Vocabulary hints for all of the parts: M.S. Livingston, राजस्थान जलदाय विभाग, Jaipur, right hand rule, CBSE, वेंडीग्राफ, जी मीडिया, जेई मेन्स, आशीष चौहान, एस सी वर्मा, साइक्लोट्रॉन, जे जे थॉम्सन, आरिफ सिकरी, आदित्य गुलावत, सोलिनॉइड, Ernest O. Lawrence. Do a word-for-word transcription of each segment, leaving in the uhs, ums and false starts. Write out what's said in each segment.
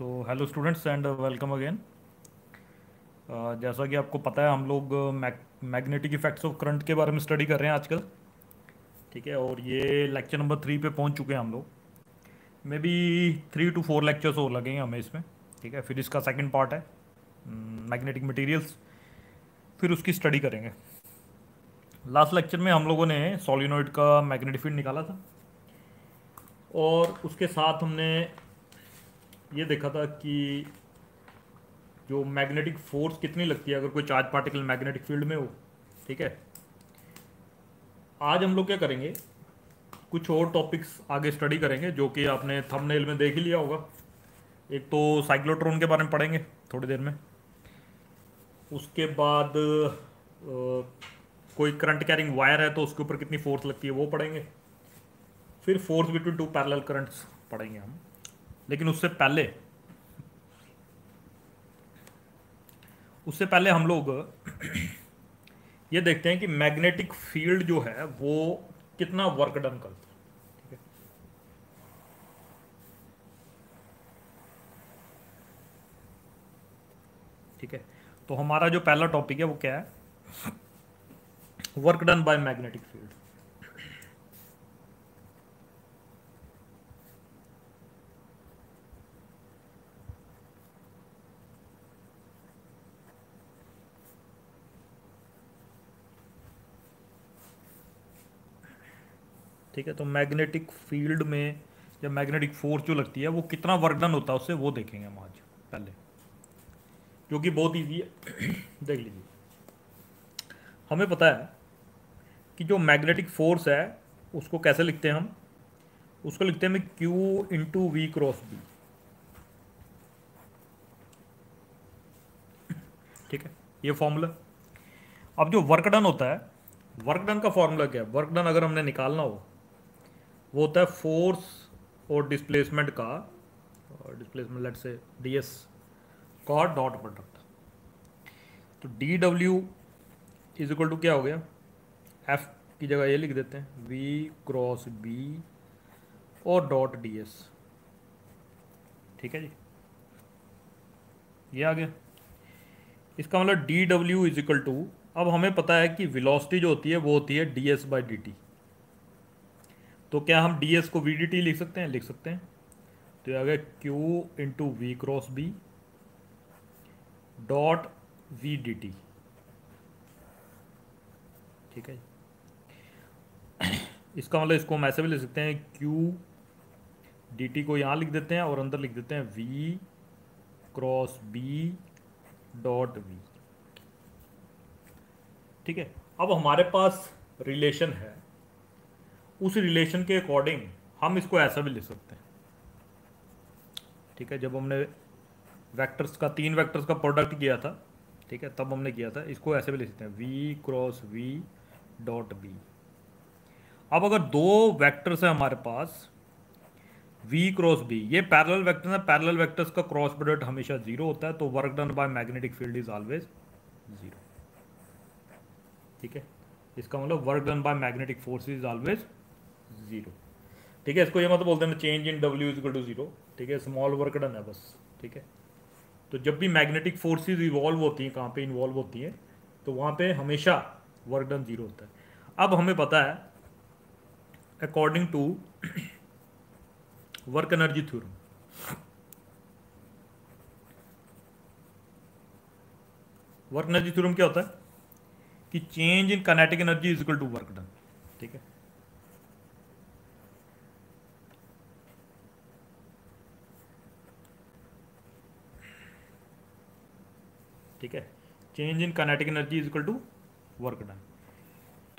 So hello students and welcome again. जैसा कि आपको पता है, हम लोग मैग्नेटिक इफेक्ट्स ऑफ करंट के बारे में स्टडी कर रहे हैं आजकल, ठीक है। और ये लेक्चर नंबर थ्री पे पहुंच चुके हैं हम लोग। May be three two four lectures और लगेंगे हमें इसमें, ठीक है। फिर इसका सेकेंड पार्ट है मैग्नेटिक मटीरियल्स, फिर उसकी स्टडी करेंगे। लास्ट लेक्चर में हम लोगों ने सोलिनॉइड का मैग्नेटिक फील्ड निकाला था और उसके साथ हमने ये देखा था कि जो मैग्नेटिक फोर्स कितनी लगती है अगर कोई चार्ज पार्टिकल मैग्नेटिक फील्ड में हो, ठीक है। आज हम लोग क्या करेंगे, कुछ और टॉपिक्स आगे स्टडी करेंगे जो कि आपने थंबनेल में देख ही लिया होगा। एक तो साइक्लोट्रॉन के बारे में पढ़ेंगे थोड़ी देर में, उसके बाद आ, कोई करंट कैरिंग वायर है तो उसके ऊपर कितनी फोर्स लगती है वो पढ़ेंगे, फिर force between two parallel currents पढ़ेंगे हम। लेकिन उससे पहले उससे पहले हम लोग ये देखते हैं कि मैग्नेटिक फील्ड जो है वो कितना वर्क डन करता है, ठीक है। ठीक है, तो हमारा जो पहला टॉपिक है वो क्या है, work done by magnetic field. ठीक है, तो मैग्नेटिक फील्ड में या मैग्नेटिक फोर्स जो लगती है वो कितना वर्क डन होता है उससे वो देखेंगे हम आज पहले, जो कि बहुत ईजी है। देख लीजिए, हमें पता है कि जो मैग्नेटिक फोर्स है उसको कैसे लिखते हैं हम, उसको लिखते हैं हमें Q into we cross B, ठीक है, ये फॉर्मूला। अब जो वर्क डन होता है, वर्क डन का फॉर्मूला क्या है, वर्क डन अगर हमने निकालना हो वो होता है फोर्स और डिस्प्लेसमेंट का, डिस्प्लेसमेंट लेट से डी एस का डॉट प्रोडक्ट। तो D W is equal to क्या हो गया, एफ की जगह ये लिख देते हैं वी क्रॉस बी और डॉट डी एस, ठीक है जी, ये आ गया। इसका मतलब D W is equal to, अब हमें पता है कि वेलोसिटी जो होती है वो होती है D S by D T, तो क्या हम डी एस को वी डी टी लिख सकते हैं, लिख सकते हैं। तो ये आ गया Q into we cross b dot v D T, ठीक है। इसका मतलब इसको हम ऐसे भी लिख सकते हैं, क्यू डी टी को यहाँ लिख देते हैं और अंदर लिख देते हैं v cross b dot v, ठीक है। अब हमारे पास रिलेशन है, उस रिलेशन के अकॉर्डिंग हम इसको ऐसा भी लिख सकते हैं, ठीक है। जब हमने वेक्टर्स का, तीन वेक्टर्स का प्रोडक्ट किया था, ठीक है, तब हमने किया था, इसको ऐसे भी लिख सकते हैं v cross v dot b। अब अगर दो वेक्टर्स हैं हमारे पास v क्रॉस b, ये पैरेलल वेक्टर्स हैं, पैरेलल वेक्टर्स का क्रॉस प्रोडक्ट हमेशा जीरो होता है, तो work done by magnetic field is always zero, ठीक है। इसका मतलब work done by magnetic force is always zero, ठीक है। इसको ये मतलब बोलते हैं change in W is equal to zero, ठीक है, स्मॉल वर्क डन है बस, ठीक है। तो जब भी मैग्नेटिक फोर्सेज इवॉल्व होती हैं, कहाँ पे इन्वॉल्व होती हैं, तो वहाँ पे हमेशा वर्क डन जीरो होता है। अब हमें पता है according to work energy theorem, work energy theorem क्या होता है कि change in kinetic energy is equal to work done, ठीक है। ठीक है, change in kinetic energy is equal to work done.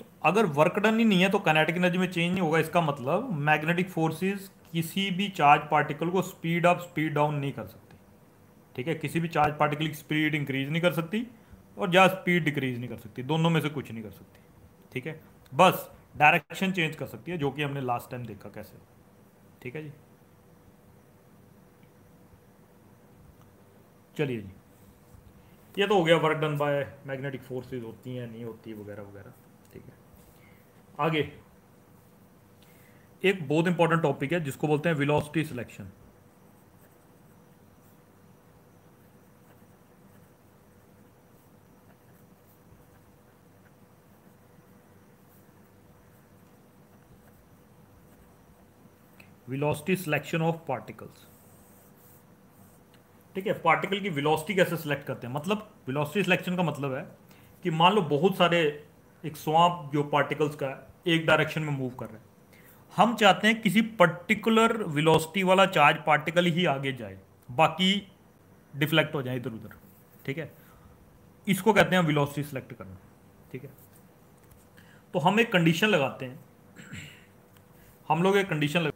तो अगर वर्क डन ही नहीं है तो काइनेटिक एनर्जी में चेंज नहीं होगा, इसका मतलब मैग्नेटिक फोर्सेस किसी भी चार्ज पार्टिकल को स्पीड अप स्पीड डाउन नहीं कर सकती, ठीक है। किसी भी चार्ज पार्टिकल की स्पीड इंक्रीज नहीं कर सकती और या स्पीड डिक्रीज नहीं कर सकती, दोनों में से कुछ नहीं कर सकती, ठीक है। बस डायरेक्शन चेंज कर सकती है, जो कि हमने लास्ट टाइम देखा कैसे, ठीक है जी। चलिए जी, ये तो हो गया work done by magnetic forces होती हैं नहीं होती वगैरह वगैरह, ठीक है। आगे एक बहुत इंपॉर्टेंट टॉपिक है जिसको बोलते हैं velocity selection, velocity selection of particles. ठीक है, पार्टिकल की वेलोसिटी कैसे सिलेक्ट करते हैं, मतलब वेलोसिटी सिलेक्शन का मतलब है कि मान लो बहुत सारे एक स्वांप जो पार्टिकल्स का एक डायरेक्शन में मूव कर रहे हैं, हम चाहते हैं किसी पर्टिकुलर वेलोसिटी वाला चार्ज पार्टिकल ही आगे जाए, बाकी डिफ्लेक्ट हो जाए इधर उधर। ठीक है, इसको कहते हैं वेलोसिटी सिलेक्ट करना। ठीक है, तो हम एक कंडीशन लगाते हैं, हम लोग एक कंडीशन लगा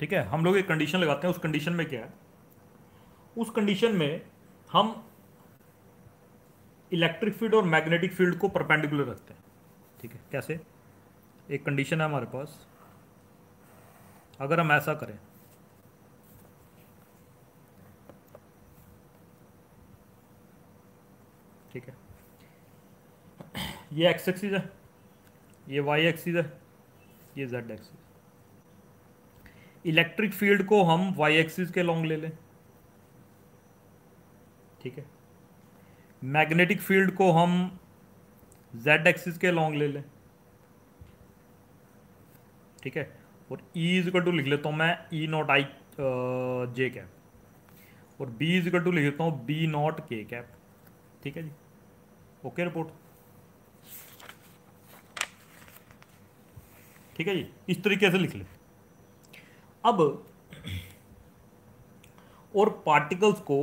ठीक है हम लोग एक कंडीशन लगाते हैं। उस कंडीशन में क्या है, उस कंडीशन में हम इलेक्ट्रिक फील्ड और मैग्नेटिक फील्ड को परपेंडिकुलर रखते हैं। ठीक है, कैसे, एक कंडीशन है हमारे पास, अगर हम ऐसा करें ठीक है, ये एक्स एक्सिस है, ये वाई एक्सिस है, ये जेड एक्सिस। इलेक्ट्रिक फील्ड को हम वाई एक्सिस के लॉन्ग ले लें, ठीक है, मैग्नेटिक फील्ड को हम जेड एक्सिस के लॉन्ग ले लें, ठीक है, और E इज इक्वल टू लिख लेता हूँ मैं E naught i j cap, और B इज इक्वल टू लिख लेता हूँ B नॉट के कैप। ठीक है जी, ओके रिपोर्ट। ठीक है जी, इस तरीके से लिख ले। अब और पार्टिकल्स को,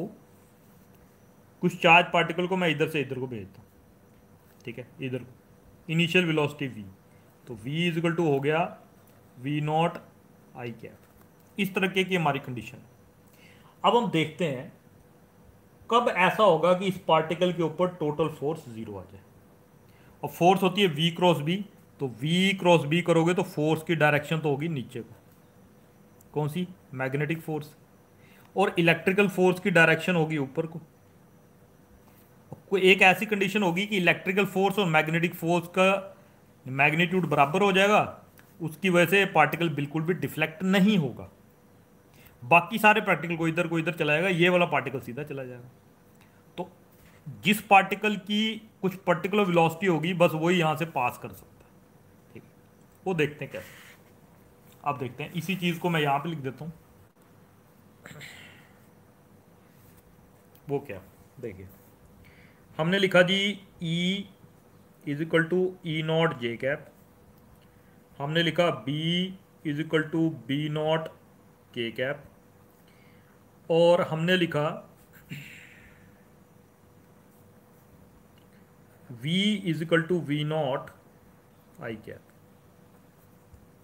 कुछ चार्ज पार्टिकल को मैं इधर से इधर को भेजता हूँ, ठीक है, इधर इनिशियल वेलोसिटी v, तो v इज इक्वल टू हो गया v नॉट आई कैप। इस तरह की हमारी कंडीशन। अब हम देखते हैं कब ऐसा होगा कि इस पार्टिकल के ऊपर टोटल फोर्स जीरो आ जाए। और फोर्स होती है v क्रॉस b, तो v क्रॉस b करोगे तो फोर्स की डायरेक्शन तो होगी नीचे को, कौन सी, मैग्नेटिक फोर्स, और इलेक्ट्रिकल फोर्स की डायरेक्शन होगी ऊपर को। कोई एक ऐसी कंडीशन होगी कि इलेक्ट्रिकल फोर्स और मैग्नेटिक फोर्स का मैग्नीट्यूड बराबर हो जाएगा, उसकी वजह से पार्टिकल बिल्कुल भी डिफ्लेक्ट नहीं होगा, बाकी सारे पार्टिकल को इधर को इधर चला जाएगा, ये वाला पार्टिकल सीधा चला जाएगा। तो जिस पार्टिकल की कुछ पर्टिकुलर वेलोसिटी होगी, बस वही यहाँ से पास कर सकता है। ठीक, वो देखते हैं कैसे। अब देखते हैं, इसी चीज़ को मैं यहाँ पर लिख देता हूँ। वो क्या, देखिए हमने लिखा जी E is equal to E not J cap, हमने लिखा B is equal to B not K cap, और हमने लिखा V is equal to V not I cap.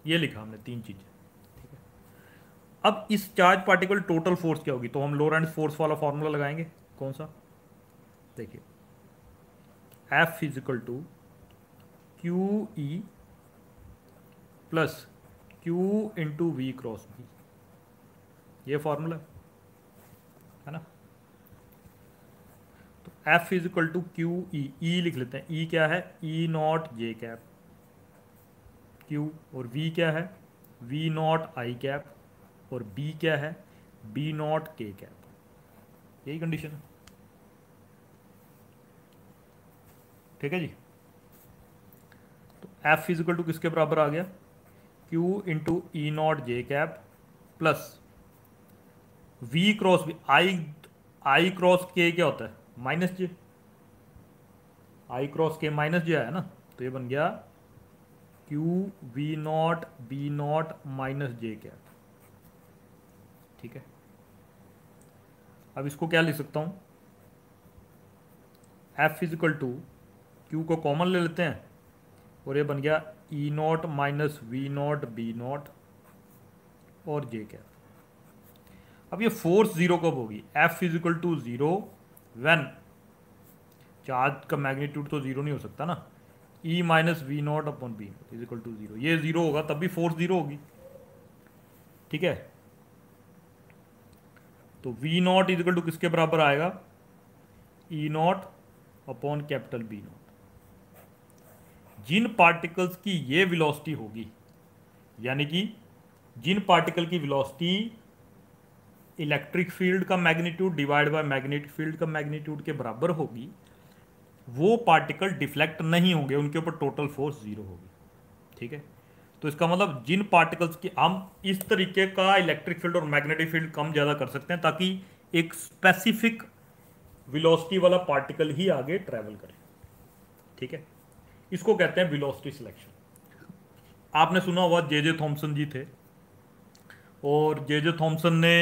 ये लिखा हमने तीन चीज़ें। ठीक है, अब इस चार्ज पार्टिकल टोटल फोर्स क्या होगी, तो हम लॉरेंट्ज़ फोर्स वाला फॉर्मूला लगाएंगे, कौन सा, देखिए F is equal to Q E plus Q into we cross B, ये फॉर्मूला है ना। तो F is equal to Q E, E लिख लेते हैं, E क्या है, E not J cap, Q, और V क्या है, V नॉट I कैप, और B क्या है, B नॉट K कैप। यही कंडीशन है। ठीक है जी, तो F इजिकल टू किसके बराबर आ गया, Q into E not J cap plus V cross B, I I cross K क्या होता है, minus J, I cross K minus J आया ना, तो ये बन गया Q V not B not minus J cap. ठीक है, अब इसको क्या लिख सकता हूँ, F इजिकल टू क्यू को कॉमन ले लेते हैं, और ये बन गया E not minus V not B not और जे कैप। अब ये फोर्स जीरो कब होगी, F is equal to zero when, charge का मैग्नीट्यूड तो जीरो नहीं हो सकता ना, E minus V not upon B not is equal to zero, ये जीरो होगा तब भी फोर्स जीरो होगी। ठीक है, तो V not is equal to किसके बराबर आएगा, E not upon capital B not. जिन पार्टिकल्स की ये वेलोसिटी होगी, यानी कि जिन पार्टिकल की वेलोसिटी इलेक्ट्रिक फील्ड का magnitude divide by magnetic field का मैग्नीट्यूड के बराबर होगी, वो पार्टिकल डिफ्लेक्ट नहीं होंगे, उनके ऊपर टोटल फोर्स जीरो होगी। ठीक है, तो इसका मतलब जिन पार्टिकल्स की हम इस तरीके का इलेक्ट्रिक फील्ड और मैग्नेटिक फील्ड कम ज़्यादा कर सकते हैं ताकि एक स्पेसिफिक वेलोसिटी वाला पार्टिकल ही आगे ट्रैवल करे, ठीक है, इसको कहते हैं वेलोसिटी सिलेक्शन। आपने सुना हुआ जे जे थॉम्सन जी थे और जे जे थॉम्सन ने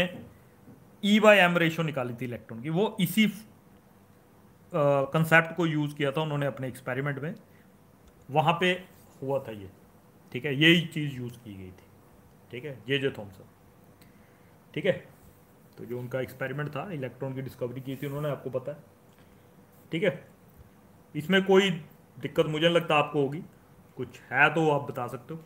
ई बाई एम रेशो निकाली थी इलेक्ट्रॉन की, वो इसी कंसेप्ट को यूज़ किया था उन्होंने अपने एक्सपेरिमेंट में, वहाँ पे हुआ था ये, ठीक है, यही चीज़ यूज़ की गई थी, ठीक है, जे जे थॉम्सन, ठीक है। तो जो उनका एक्सपेरिमेंट था, इलेक्ट्रॉन की डिस्कवरी की थी उन्होंने, आपको पता है, ठीक है। इसमें कोई दिक्कत मुझे नहीं लगता आपको होगी, कुछ है तो आप बता सकते हो।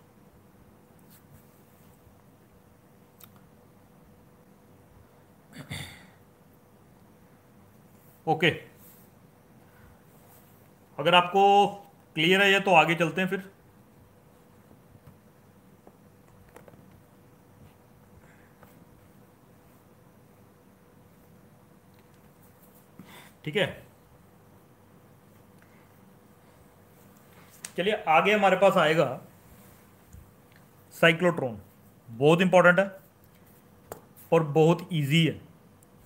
Okay okay. अगर आपको क्लियर है ये तो आगे चलते हैं फिर। ठीक है, चलिए आगे हमारे पास आएगा साइक्लोट्रॉन। बहुत इंपॉर्टेंट है और बहुत इजी है,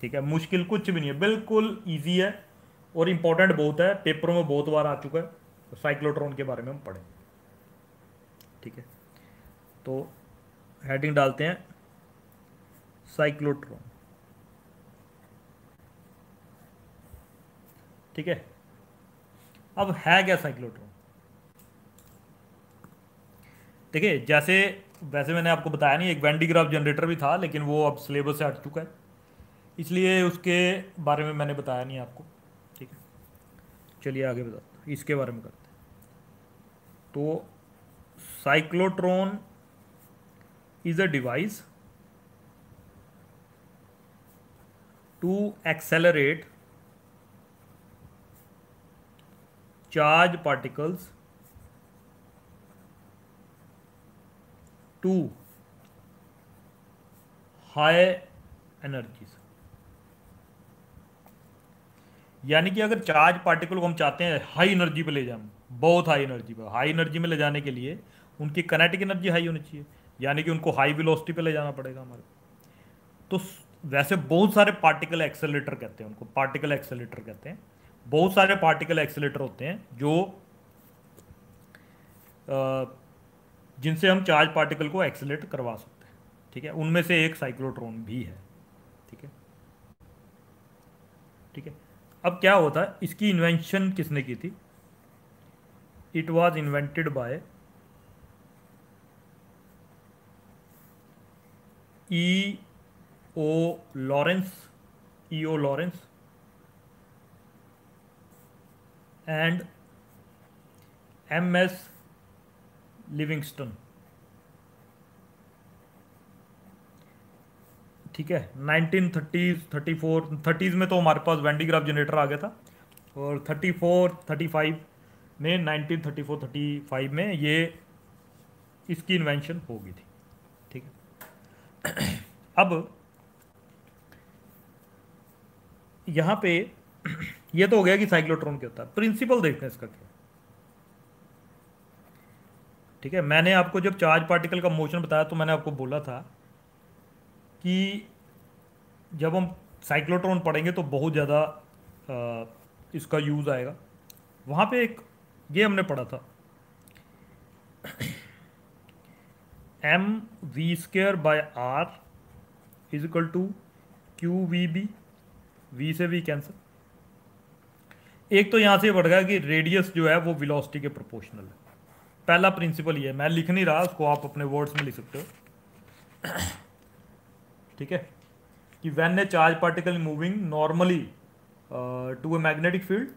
ठीक है, मुश्किल कुछ भी नहीं है, बिल्कुल इजी है और इम्पोर्टेंट बहुत है, पेपरों में बहुत बार आ चुका है। तो साइक्लोट्रॉन के बारे में हम पढ़ें, ठीक है, तो हेडिंग डालते हैं साइक्लोट्रॉन, ठीक है। अब है क्या साइक्लोट्रॉन? देखिए जैसे वैसे मैंने आपको बताया नहीं, एक वेंडीग्राफ जनरेटर भी था लेकिन वो अब सिलेबस से हट चुका है, इसलिए उसके बारे में मैंने बताया नहीं आपको, ठीक है। चलिए आगे बताते हैं, इसके बारे में करते हैं। तो साइक्लोट्रॉन is a device to accelerate charge particles to high energies. यानी कि अगर चार्ज पार्टिकल को हम चाहते हैं हाई एनर्जी पे ले जाए, बहुत हाई एनर्जी पे, हाई एनर्जी में ले जाने के लिए उनकी कनेटिक एनर्जी हाई होनी चाहिए, यानी कि उनको हाई वेलोसिटी पे ले जाना पड़ेगा हमारे। तो वैसे बहुत सारे पार्टिकल एक्सेलरेटर कहते हैं उनको, पार्टिकल एक्सेलरेटर कहते हैं, बहुत सारे पार्टिकल एक्सेलरेटर होते हैं जो जिनसे हम चार्ज पार्टिकल को एक्सेलरेट करवा सकते हैं, ठीक है, उनमें से एक साइक्लोट्रॉन भी है, ठीक है, ठीक है। अब क्या होता है, इसकी इन्वेंशन किसने की थी? It was invented by E O Lawrence, E O Lawrence and M S Livingston, ठीक है। Nineteen thirties, thirty four, thirties में तो हमारे पास वेंडीग्राफ जनरेटर आ गया था और थर्टी फोर, थर्टी फाइव में, nineteen thirty four, thirty five में ये इसकी इन्वेंशन हो गई थी, ठीक है। अब यहाँ पे ये तो हो गया कि साइक्लोट्रॉन क्या होता है, प्रिंसिपल देखते हैं इसका क्या, ठीक है। मैंने आपको जब चार्ज पार्टिकल का मोशन बताया तो मैंने आपको बोला था कि जब हम साइक्लोट्रॉन पढ़ेंगे तो बहुत ज़्यादा इसका यूज़ आएगा। वहाँ पे एक ये हमने पढ़ा था M V square by R is equal to Q V B, V से वी कैंसिल। एक तो यहाँ से पड़ गया कि रेडियस जो है वो वेलोसिटी के प्रोपोर्शनल है, पहला प्रिंसिपल ये है। मैं लिख नहीं रहा उसको, आप अपने वर्ड्स में लिख सकते हो, ठीक है, कि when a charge particle moving normally to a magnetic field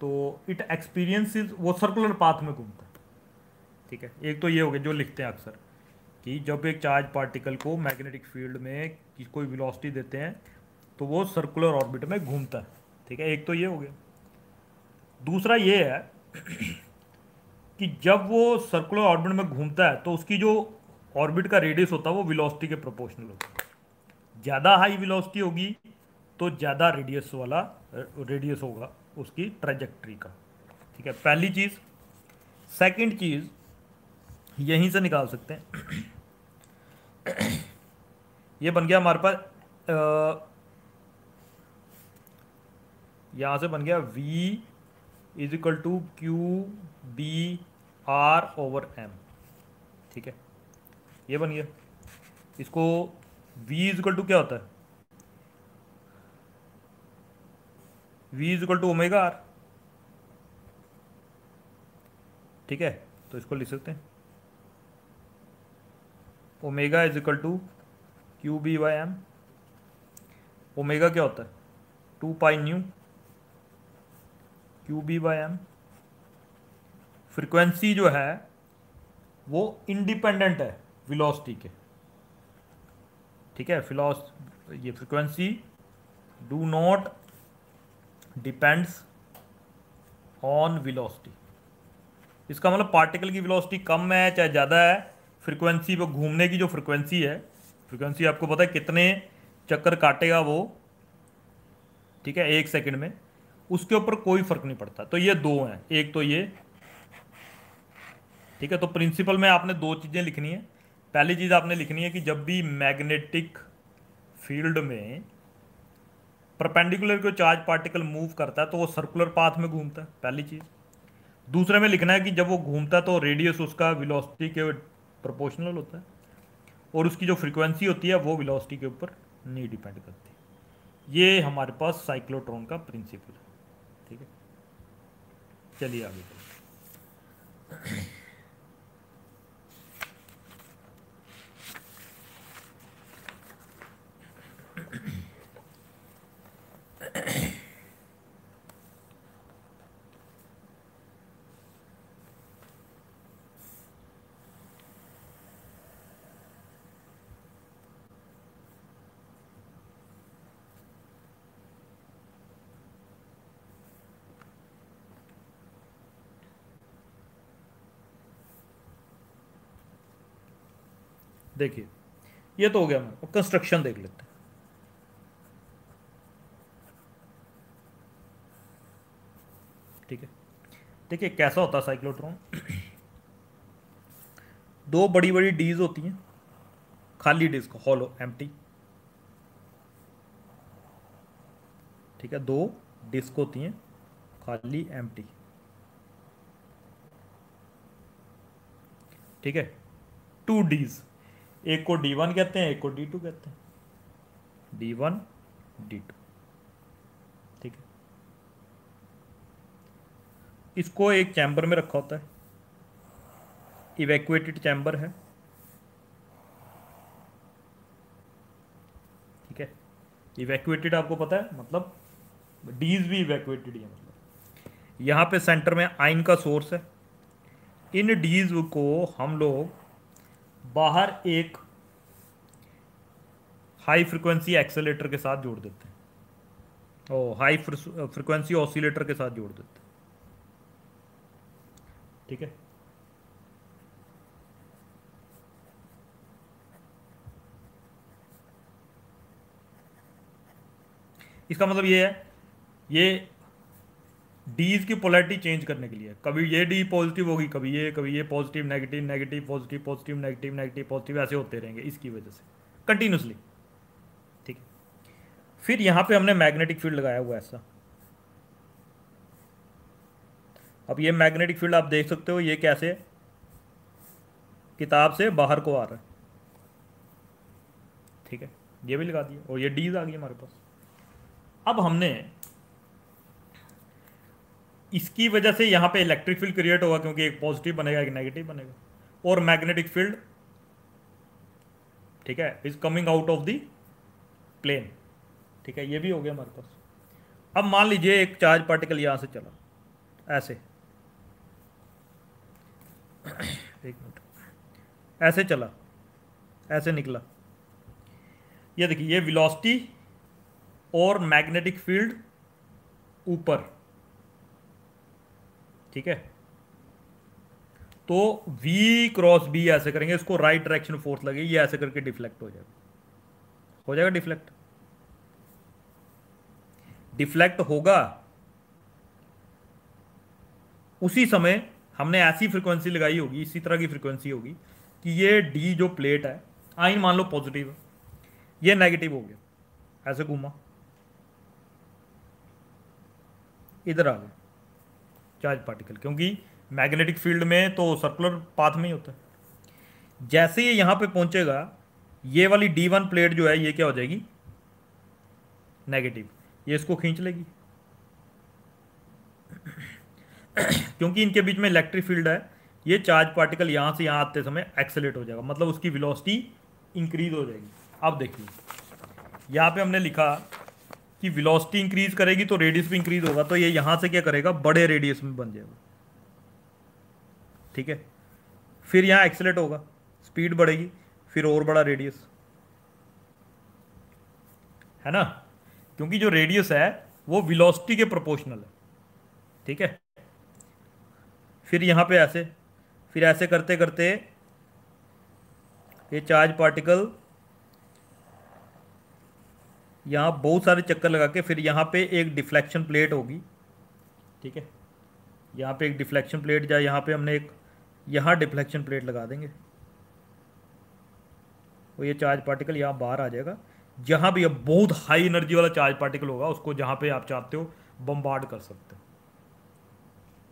तो इट एक्सपीरियंसेस, वो सर्कुलर पाथ में घूमता है, ठीक है। एक तो ये हो गया जो लिखते हैं अक्सर कि जब एक चार्ज पार्टिकल को मैग्नेटिक फील्ड में कोई वेलोसिटी देते हैं तो वो सर्कुलर ऑर्बिट में घूमता है, ठीक है, एक तो ये हो गया। दूसरा ये है कि जब वो सर्कुलर ऑर्बिट में घूमता है तो उसकी जो ऑर्बिट का रेडियस होता है वो वेलोसिटी के प्रोपोर्शनल होता है। ज़्यादा हाई वेलोसिटी होगी तो ज़्यादा रेडियस वाला रेडियस होगा उसकी ट्रैजेक्टरी का, ठीक है, पहली चीज़। सेकंड चीज़, यहीं से निकाल सकते हैं। ये बन गया हमारे पास, यहाँ से बन गया V is equal to Q B R over M, ठीक है, ये बन गया। इसको V इज इक्वल टू क्या होता है, V is equal to omega R, ठीक है, तो इसको लिख सकते हैं omega is equal to Q B by M. Omega क्या होता है, two pi nu Q B by M. Frequency जो है वो इंडिपेंडेंट है वेलोसिटी के, ठीक है, फिलॉस ये frequency do not depends on velocity. इसका मतलब पार्टिकल की वेलोसिटी कम है चाहे ज़्यादा है, फ्रिक्वेंसी पर घूमने की जो फ्रिक्वेंसी है, फ्रिक्वेंसी आपको पता है कितने चक्कर काटेगा वो, ठीक है, एक सेकंड में, उसके ऊपर कोई फर्क नहीं पड़ता। तो ये दो हैं, एक तो ये, ठीक है। तो प्रिंसिपल में आपने दो चीज़ें लिखनी है। पहली चीज़ आपने लिखनी है कि जब भी मैग्नेटिक फील्ड में परपेंडिकुलर को चार्ज पार्टिकल मूव करता है तो वो सर्कुलर पाथ में घूमता है, पहली चीज़। दूसरे में लिखना है कि जब वो घूमता है तो रेडियस उसका वेलोसिटी के प्रोपोर्शनल होता है और उसकी जो फ्रीक्वेंसी होती है वो वेलोसिटी के ऊपर नहीं डिपेंड करती। ये हमारे पास साइक्लोट्रॉन का प्रिंसिपल है, ठीक है। चलिए आगे चलिए। देखिए ये तो हो गया, मैं कंस्ट्रक्शन देख लेते हैं। ठीक है, देखिए कैसा होता है साइक्लोट्रॉन। दो बड़ी बड़ी डीज होती हैं, खाली डिस्क हॉलो एम्प्टी, ठीक है, दो डिस्क होती हैं खाली एम्प्टी, ठीक है, टू डीज, एक को डी वन कहते हैं एक को डी टू कहते हैं, डी वन डी टू, ठीक है। इसको एक चैम्बर में रखा होता है, इवैक्यूएटेड चैम्बर है, ठीक है। इवैक्यूएटेड आपको पता है मतलब डीज भी इवैक्यूएटेड है, मतलब यहाँ पे सेंटर में आयन का सोर्स है। इन डीज को हम लोग बाहर एक हाई फ्रिक्वेंसी एक्सेलेटर के साथ जोड़ देते हैं, ओ हाई फ्रिक्वेंसी ऑसिलेटर के साथ जोड़ देते हैं, ठीक है। इसका मतलब ये है, ये डीज की पोलैरिटी चेंज करने के लिए, कभी ये डी पॉजिटिव होगी कभी ये, कभी ये positive negative negative positive positive negative negative positive, ऐसे होते रहेंगे इसकी वजह से कंटिन्यूसली, ठीक है। फिर यहाँ पे हमने मैग्नेटिक फील्ड लगाया हुआ ऐसा। अब ये मैग्नेटिक फील्ड आप देख सकते हो, ये कैसे किताब से बाहर को आ रहा है, ठीक है, ये भी लगा दिया और ये डीज आ गई हमारे पास। अब हमने इसकी वजह से यहाँ पे इलेक्ट्रिक फील्ड क्रिएट होगा क्योंकि एक पॉजिटिव बनेगा एक नेगेटिव बनेगा, और मैग्नेटिक फील्ड, ठीक है, is coming out of the plane, ठीक है, ये भी हो गया हमारे पास। अब मान लीजिए एक चार्ज पार्टिकल यहाँ से चला ऐसे, एक मिनट, ऐसे चला ऐसे निकला, ये देखिए ये वेलोसिटी और मैग्नेटिक फील्ड ऊपर, ठीक है, तो V क्रॉस B ऐसे करेंगे, इसको राइट डायरेक्शन फोर्स लगेगी, ये ऐसे करके डिफ्लेक्ट हो जाएगा, हो जाएगा डिफ्लेक्ट, डिफ्लेक्ट होगा। उसी समय हमने ऐसी फ्रिक्वेंसी लगाई होगी, इसी तरह की फ्रिक्वेंसी होगी कि ये डी जो प्लेट है, आयन मान लो पॉजिटिव है, ये नेगेटिव हो गया, ऐसे घूमा इधर आ गया चार्ज पार्टिकल, क्योंकि मैग्नेटिक फील्ड में तो सर्कुलर पाथ में ही होता है। जैसे ये यहाँ पे पहुँचेगा, ये वाली डी वन प्लेट जो है ये क्या हो जाएगी, नेगेटिव, ये इसको खींच लेगी क्योंकि इनके बीच में इलेक्ट्रिक फील्ड है। ये चार्ज पार्टिकल यहाँ से यहाँ आते समय एक्सेलेरेट हो जाएगा, मतलब उसकी वेलोसिटी इंक्रीज हो जाएगी। अब देखिए यहाँ पे हमने लिखा कि वेलोसिटी इंक्रीज करेगी तो रेडियस भी इंक्रीज होगा, तो ये यहाँ से क्या करेगा, बड़े रेडियस में बन जाएगा, ठीक है। फिर यहाँ एक्सेलेरेट होगा, स्पीड बढ़ेगी, फिर और बड़ा रेडियस है ना, क्योंकि जो रेडियस है वो वेलोसिटी के प्रोपोर्शनल है, ठीक है। फिर यहाँ पे ऐसे, फिर ऐसे करते करते ये चार्ज पार्टिकल यहाँ बहुत सारे चक्कर लगा के, फिर यहाँ पे एक डिफ्लेक्शन प्लेट होगी, ठीक है। यहाँ पे एक डिफ्लेक्शन प्लेट, या यहाँ पे हमने एक यहाँ डिफ्लेक्शन प्लेट लगा देंगे, और ये चार्ज पार्टिकल यहाँ बाहर आ जाएगा। जहाँ भी अब बहुत हाई एनर्जी वाला चार्ज पार्टिकल होगा, उसको जहाँ पे आप चाहते हो बम्बार्ड कर सकते हो,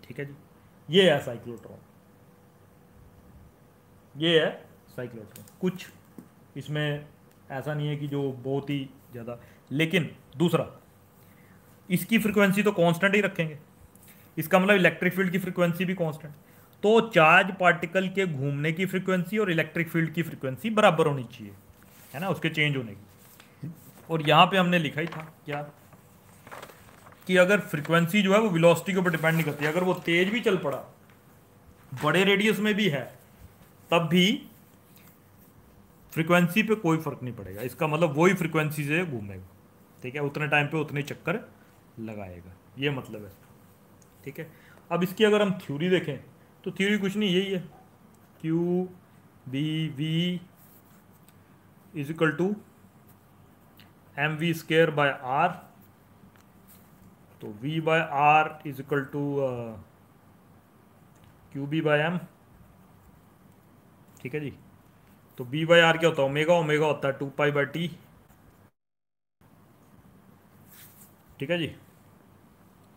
ठीक है जी। ये है साइक्लोट्रॉन, ये है साइक्लोट्रॉन। कुछ इसमें ऐसा नहीं है कि जो बहुत ही ज़्यादा, लेकिन दूसरा इसकी फ्रिक्वेंसी तो कांस्टेंट ही रखेंगे, इसका मतलब इलेक्ट्रिक फील्ड की फ्रिक्वेंसी भी कांस्टेंट, तो चार्ज पार्टिकल के घूमने की फ्रिक्वेंसी और इलेक्ट्रिक फील्ड की फ्रिक्वेंसी बराबर होनी चाहिए, है ना, उसके चेंज होने की। और यहाँ पे हमने लिखा ही था क्या कि अगर फ्रिक्वेंसी जो है वो वेलोसिटी के ऊपर डिपेंड नहीं करती, अगर वो तेज भी चल पड़ा, बड़े रेडियस में भी है, तब भी फ्रिक्वेंसी पे कोई फर्क नहीं पड़ेगा, इसका मतलब वही फ्रिक्वेंसी से घूमेगा, ठीक है, उतने टाइम पे उतने चक्कर लगाएगा, ये मतलब है, ठीक है। अब इसकी अगर हम थ्योरी देखें तो थ्योरी कुछ नहीं, यही है Q B V is equal to M V square by R, तो v by R is equal to Q B by M, ठीक है जी। तो v बाय आर क्या होता है, ओमेगा, ओमेगा होता है टू पाई बाय टी, ठीक है जी।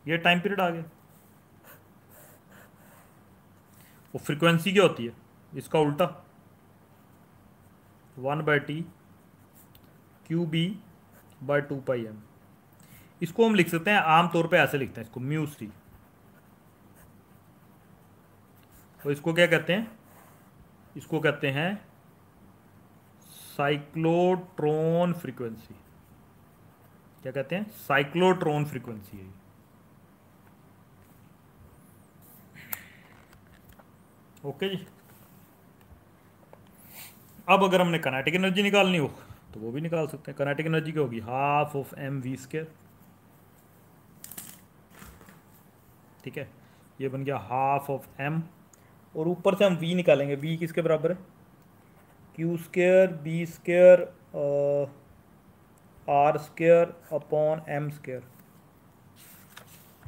ये टाइम पीरियड आ गया। वो फ्रीक्वेंसी क्या होती है, इसका उल्टा one by T Q B by two pi M. इसको हम लिख सकते हैं, आमतौर पे ऐसे लिखते हैं इसको, म्यू सी, और इसको क्या कहते हैं, इसको कहते हैं साइक्लोट्रॉन फ्रीक्वेंसी। क्या कहते हैं, साइक्लोट्रॉन फ्रीक्वेंसी है। ओके जी। अब अगर हमने काइनेटिक एनर्जी निकालनी हो तो वो भी निकाल सकते हैं। काइनेटिक एनर्जी क्या होगी, half of M V square, ठीक है, ये बन गया हाफ ऑफ m, और ऊपर से हम v निकालेंगे। v किसके बराबर है, q square b square r square upon m square,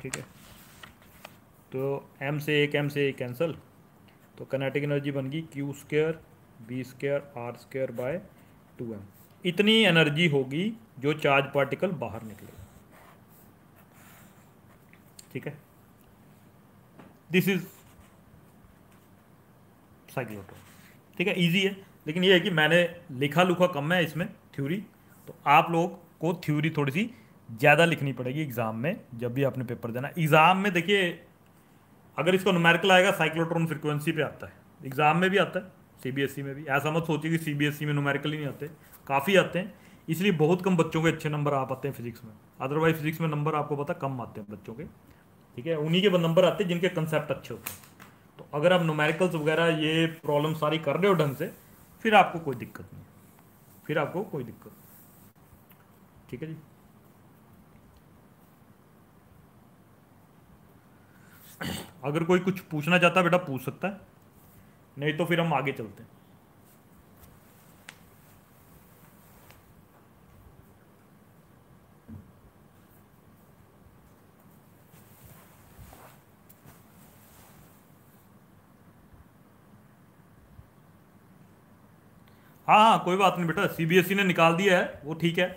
ठीक है। तो m से एक, m से एक कैंसिल, तो काइनेटिक एनर्जी बन गई q square b square r square by two M. इतनी एनर्जी होगी जो चार्ज पार्टिकल बाहर निकलेगा, ठीक है। दिस इज साइक्लोट्रॉन, ठीक है, इजी है। लेकिन ये है कि मैंने लिखा लुखा कम है इसमें थ्योरी, तो आप लोग को थ्योरी थोड़ी सी ज़्यादा लिखनी पड़ेगी एग्ज़ाम में, जब भी आपने पेपर देना। एग्ज़ाम में देखिए, अगर इसका न्यूमेरिकल आएगा, साइक्लोट्रॉन फ्रिक्वेंसी पे आता है, एग्ज़ाम में भी आता है, सीबीएसई में भी। ऐसा मत सोचिए कि सीबीएसई में न्यूमेरिकल ही नहीं आते, काफ़ी आते हैं, इसलिए बहुत कम बच्चों के अच्छे नंबर आ पाते हैं फिजिक्स में। अदरवाइज फिजिक्स में नंबर आपको पता कम आते हैं बच्चों के, ठीक है, उन्हीं के नंबर आते हैं जिनके कंसेप्ट अच्छे होते हैं। तो अगर आप न्यूमेरिकल्स वगैरह ये प्रॉब्लम सारी कर रहे हो ढंग से, फिर आपको कोई दिक्कत नहीं, फिर आपको कोई दिक्कत नहीं, ठीक है जी। अगर कोई कुछ पूछना चाहता है बेटा पूछ सकता है, नहीं तो फिर हम आगे चलते हैं। हाँ हाँ कोई बात नहीं बेटा, सीबीएसई ने निकाल दिया है वो ठीक है,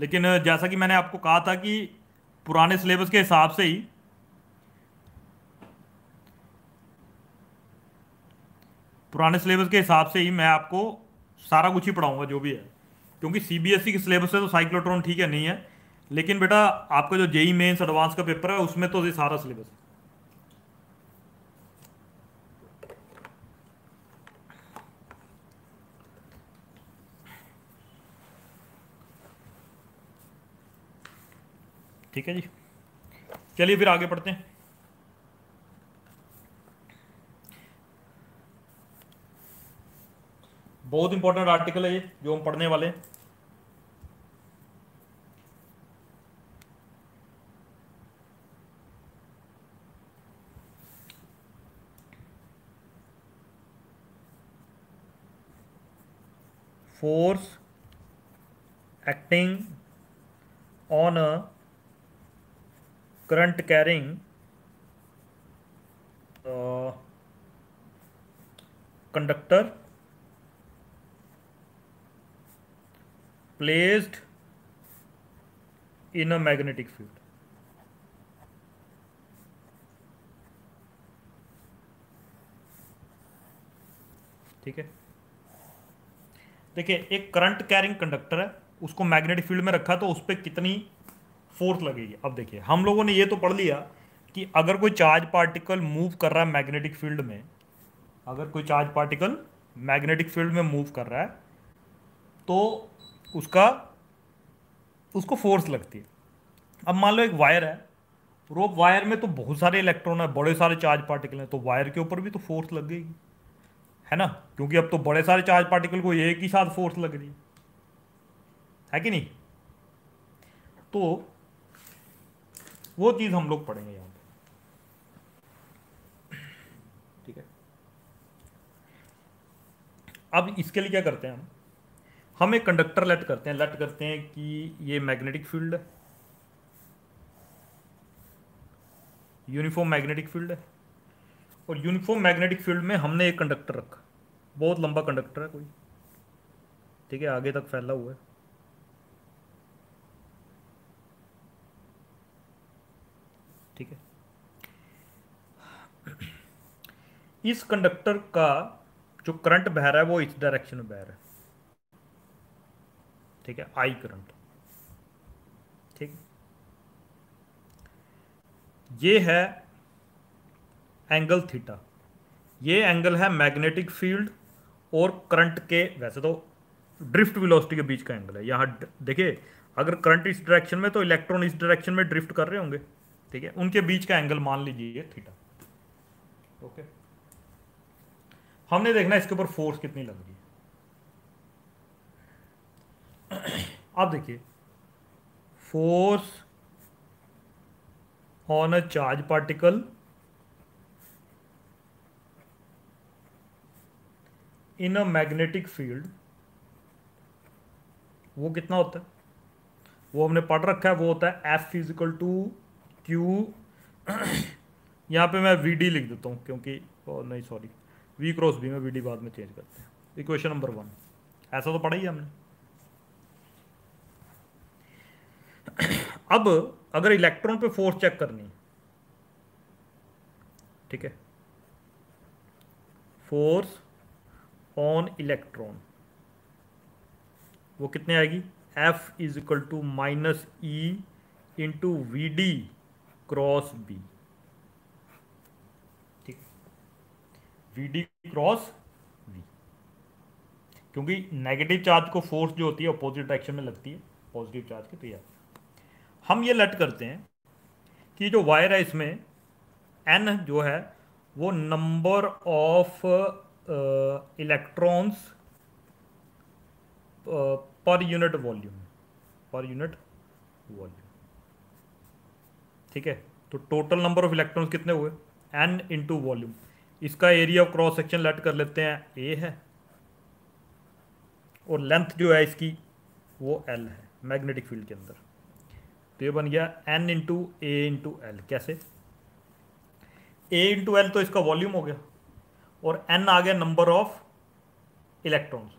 लेकिन जैसा कि मैंने आपको कहा था कि पुराने सिलेबस के हिसाब से ही पुराने सिलेबस के हिसाब से ही मैं आपको सारा कुछ ही पढ़ाऊंगा जो भी है, क्योंकि सीबीएसई के सिलेबस से तो साइक्लोट्रॉन ठीक है नहीं है, लेकिन बेटा आपका जो जेई मेन्स एडवांस का पेपर है उसमें तो ये सारा सिलेबस है। ठीक है जी, चलिए फिर आगे पढ़ते हैं। बहुत इंपॉर्टेंट आर्टिकल है ये जो हम पढ़ने वाले हैं। Force acting on a current carrying conductor placed in a magnetic field. ठीक है, देखिए एक करंट कैरिंग कंडक्टर है, उसको मैग्नेटिक फील्ड में रखा तो उस पर कितनी फोर्स लगेगी। अब देखिए हम लोगों ने ये तो पढ़ लिया कि अगर कोई चार्ज पार्टिकल मूव कर रहा है मैग्नेटिक फील्ड में, अगर कोई चार्ज पार्टिकल मैग्नेटिक फील्ड में मूव कर रहा है तो उसका उसको फोर्स लगती है। अब मान लो एक वायर है, रोप वायर में तो बहुत सारे इलेक्ट्रॉन है, बड़े सारे चार्ज पार्टिकल हैं, तो वायर के ऊपर भी तो फोर्स लगेगी है ना, क्योंकि अब तो बड़े सारे चार्ज पार्टिकल को एक ही साथ फोर्स लग रही है, है कि नहीं। तो वो चीज़ हम लोग पढ़ेंगे यहाँ पे। ठीक है, अब इसके लिए क्या करते हैं, हम हम एक कंडक्टर लेट करते हैं, लेट करते हैं कि ये मैग्नेटिक फील्ड है, यूनिफॉर्म मैग्नेटिक फील्ड है, और यूनिफॉर्म मैग्नेटिक फील्ड में हमने एक कंडक्टर रखा, बहुत लंबा कंडक्टर है कोई, ठीक है, आगे तक फैला हुआ है। ठीक है, इस कंडक्टर का जो करंट बह रहा है वो इस डायरेक्शन में बह रहा है, ठीक है, आई करंट। ठीक है, ये है एंगल थीटा, ये एंगल है मैग्नेटिक फील्ड और करंट के, वैसे तो ड्रिफ्ट वेलोसिटी के बीच का एंगल है। यहाँ देखिए अगर करंट इस डायरेक्शन में तो इलेक्ट्रॉन इस डायरेक्शन में ड्रिफ्ट कर रहे होंगे, ठीक है, उनके बीच का एंगल मान लीजिए थीटा। ओके, हमने देखना इसके ऊपर फोर्स कितनी लग रही है। आप देखिए force on a charge particle in a magnetic field वो कितना होता है, वो हमने पढ़ रखा है, वो होता है एफ इजिकल टू क्यू, यहाँ पे मैं वी डी लिख देता हूँ क्योंकि ओ, नहीं सॉरी वी क्रॉस बी में वी डी बाद में चेंज करते हैं। इक्वेशन नंबर वन, ऐसा तो पढ़ा ही हमने। अब अगर इलेक्ट्रॉन पे फोर्स चेक करनी, ठीक है, फोर्स ऑन इलेक्ट्रॉन वो कितने आएगी, F is equal to minus E into V D cross B, ठीक, वी डी क्रॉस बी, क्योंकि नेगेटिव चार्ज को फोर्स जो होती है अपोजिट डायरेक्शन में लगती है पॉजिटिव चार्ज की। तो ये हम ये लेट करते हैं कि जो वायर है इसमें एन जो है वो number of electrons per unit volume, per unit volume, ठीक है, तो टोटल नंबर ऑफ इलेक्ट्रॉन्स कितने हुए, एन इंटू वॉल्यूम। इसका area of cross section let कर लेते हैं ए है, और लेंथ जो है इसकी वो एल है मैग्नेटिक फील्ड के अंदर। तो ये बन गया N into A into L, कैसे ए इंटू एल तो इसका वॉल्यूम हो गया, और एन आ गया नंबर ऑफ इलेक्ट्रॉन्स,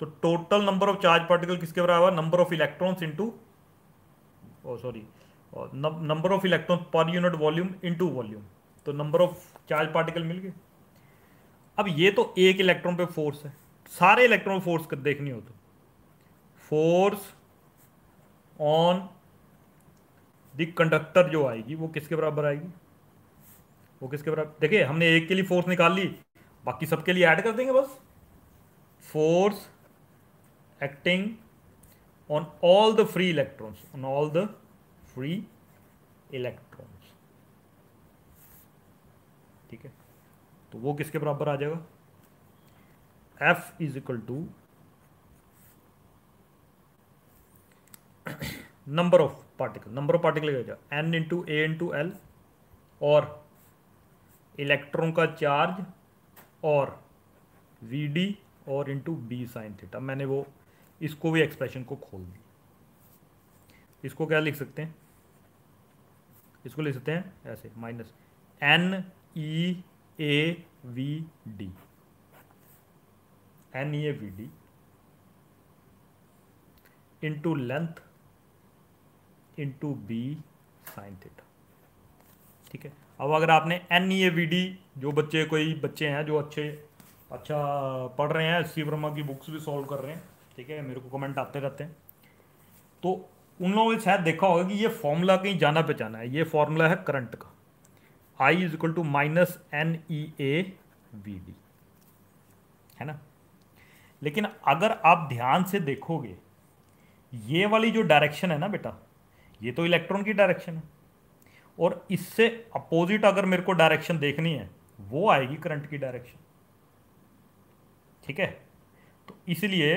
तो total number of charge particle किसके बराबर, number of electrons into sorry number of electrons per unit volume into volume. तो नंबर ऑफ चार्ज पार्टिकल मिल गए। अब ये तो एक इलेक्ट्रॉन पे फोर्स है, सारे इलेक्ट्रॉन पे फोर्स देखनी हो तो फोर्स ऑन द कंडक्टर जो आएगी वो किसके बराबर आएगी, वो किसके बराबर, देखिए हमने एक के लिए फोर्स निकाल ली, बाकी सबके लिए ऐड कर देंगे बस। Force acting on all the free electrons, on all the free electrons, ठीक है। तो वो किसके बराबर आ जाएगा, F is equal to number of particle, number of particle क्या हो जाएगा N into A into L, और इलेक्ट्रॉन का चार्ज और वी डी और इंटू बी साइन थीटा। मैंने वो इसको भी एक्सप्रेशन को खोल दी, इसको क्या लिख सकते हैं, इसको लिख सकते हैं ऐसे minus N E A V D, N E A V D into length into B sine theta, ठीक है। अब अगर आपने N E A V D, जो बच्चे कोई बच्चे हैं जो अच्छे अच्छा पढ़ रहे हैं, सी वर्मा की बुक्स भी सॉल्व कर रहे हैं, ठीक है, मेरे को कमेंट आते रहते हैं, तो उन लोगों ने शायद देखा होगा कि ये फॉर्मूला कहीं जाना पहचाना है। ये फॉर्मूला है करंट का, I is equal to minus N E A V D, है ना। लेकिन अगर आप ध्यान से देखोगे ये वाली जो डायरेक्शन है ना बेटा, ये तो इलेक्ट्रॉन की डायरेक्शन है, और इससे अपोजिट अगर मेरे को डायरेक्शन देखनी है वो आएगी करंट की डायरेक्शन, ठीक है। तो इसलिए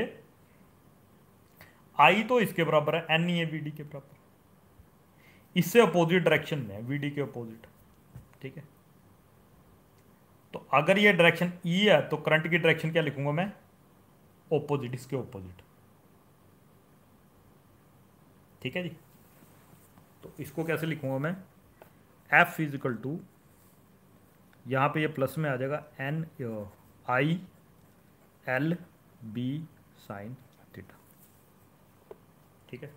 आई तो इसके बराबर है, एन ई है वी डी के बराबर, इससे अपोजिट डायरेक्शन में है वी डी के अपोजिट, ठीक है। तो अगर ये डायरेक्शन ई है तो करंट की डायरेक्शन क्या लिखूंगा मैं, ऑपोजिट, इसके ऑपोजिट, ठीक है जी। तो इसको कैसे लिखूंगा मैं, एफ इज इक्वल टू, यहाँ पे ये प्लस में आ जाएगा N I L B sine theta, ठीक है।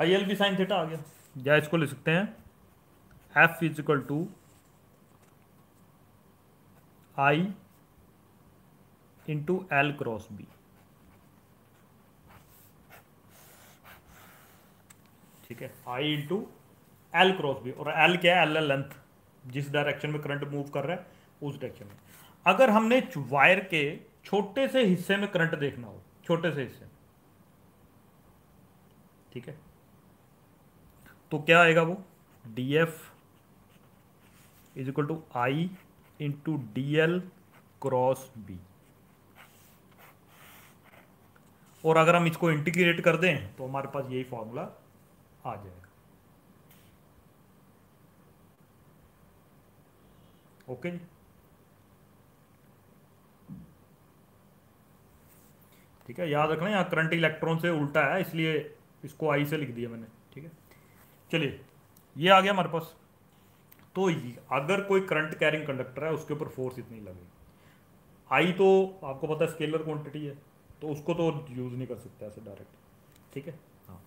I L B sine theta आ गया, या इसको लिख सकते हैं F is equal to I into L cross B, ठीक है, I into L cross B, और एल क्या है, एल है लेंथ, जिस डायरेक्शन में करंट मूव कर रहा है उस डायरेक्शन में। अगर हमने वायर के छोटे से हिस्से में करंट देखना हो, छोटे से हिस्से में, ठीक है, तो क्या आएगा वो, D F is equal to I into D L cross B, और अगर हम इसको इंटीग्रेट कर दें तो हमारे पास यही फॉर्मूला आ जाएगा, ओके जी, ठीक है। याद रखना यहाँ करंट इलेक्ट्रॉन से उल्टा है, इसलिए इसको आई से लिख दिया मैंने, ठीक है। चलिए ये आ गया हमारे पास। तो अगर कोई करंट कैरिंग कंडक्टर है उसके ऊपर फोर्स इतनी लगेगी। आई तो आपको पता है स्केलर क्वांटिटी है, तो उसको तो यूज़ नहीं कर सकते ऐसे डायरेक्ट, ठीक है। हाँ,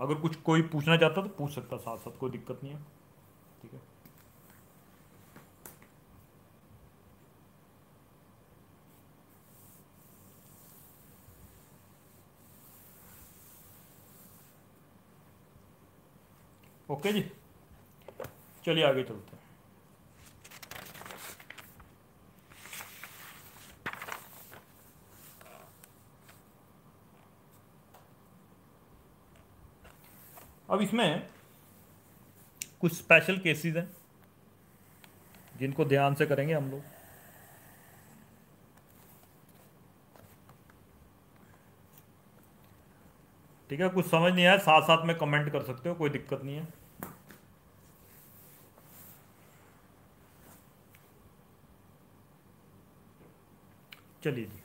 अगर कुछ कोई पूछना चाहता तो पूछ सकता साथ साथ, कोई दिक्कत नहीं है, ठीक है। ओके जी, चलिए आगे चलते हैं। अब इसमें कुछ स्पेशल केसेस हैं जिनको ध्यान से करेंगे हम लोग। ठीक है, कुछ समझ नहीं आया साथ साथ में कमेंट कर सकते हो, कोई दिक्कत नहीं है। चलिए जी,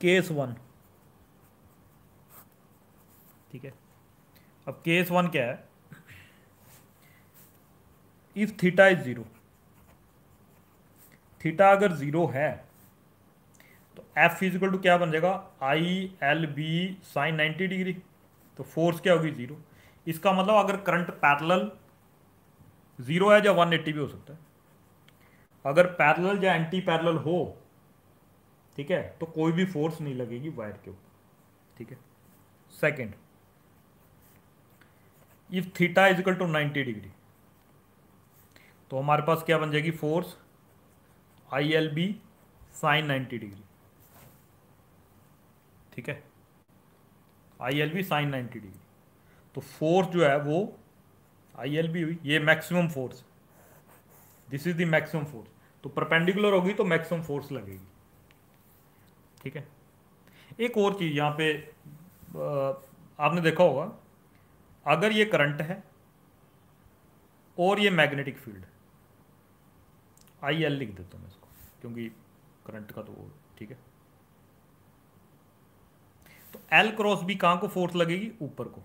केस वन, ठीक है। अब केस वन क्या है, if theta is zero, theta अगर जीरो है तो एफ इज इक्वल टू क्या बन जाएगा, I L B sine ninety degree, तो फोर्स क्या होगी जीरो। इसका मतलब अगर करंट पैरेलल जीरो है या एक सौ अस्सी भी हो सकता है, अगर पैरेलल या एंटी पैरेलल हो ठीक है तो कोई भी फोर्स नहीं लगेगी वायर के ऊपर ठीक है। Second, if theta is equal to ninety degree तो हमारे पास क्या बन जाएगी force, I L B sine ninety degree ठीक है, I L B sine ninety degree. तो फोर्स जो है वो आई एल बी हुई, ये maximum force, this is the maximum force. तो परपेंडिकुलर होगी तो मैक्सिमम फोर्स लगेगी ठीक है। एक और चीज़ यहाँ पे आपने देखा होगा, अगर ये करंट है और ये मैग्नेटिक फील्ड, आई एल लिख देता हूँ मैं इसको क्योंकि करंट का तो वो ठीक है। तो एल क्रॉस बी कहाँ को फोर्स लगेगी, ऊपर को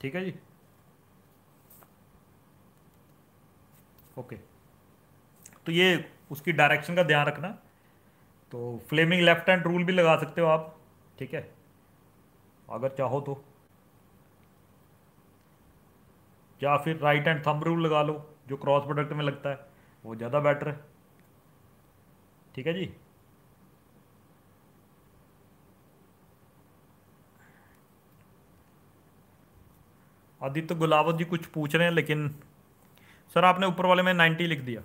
ठीक है जी ओके okay. तो ये उसकी डायरेक्शन का ध्यान रखना। तो फ्लेमिंग लेफ्ट हैंड रूल भी लगा सकते हो आप ठीक है अगर चाहो तो, या फिर राइट हैंड थंब रूल लगा लो जो क्रॉस प्रोडक्ट में लगता है, वो ज़्यादा बेटर है ठीक है जी। आदित्य गुलावत जी कुछ पूछ रहे हैं, लेकिन सर आपने ऊपर वाले में नाइन्टी लिख दिया,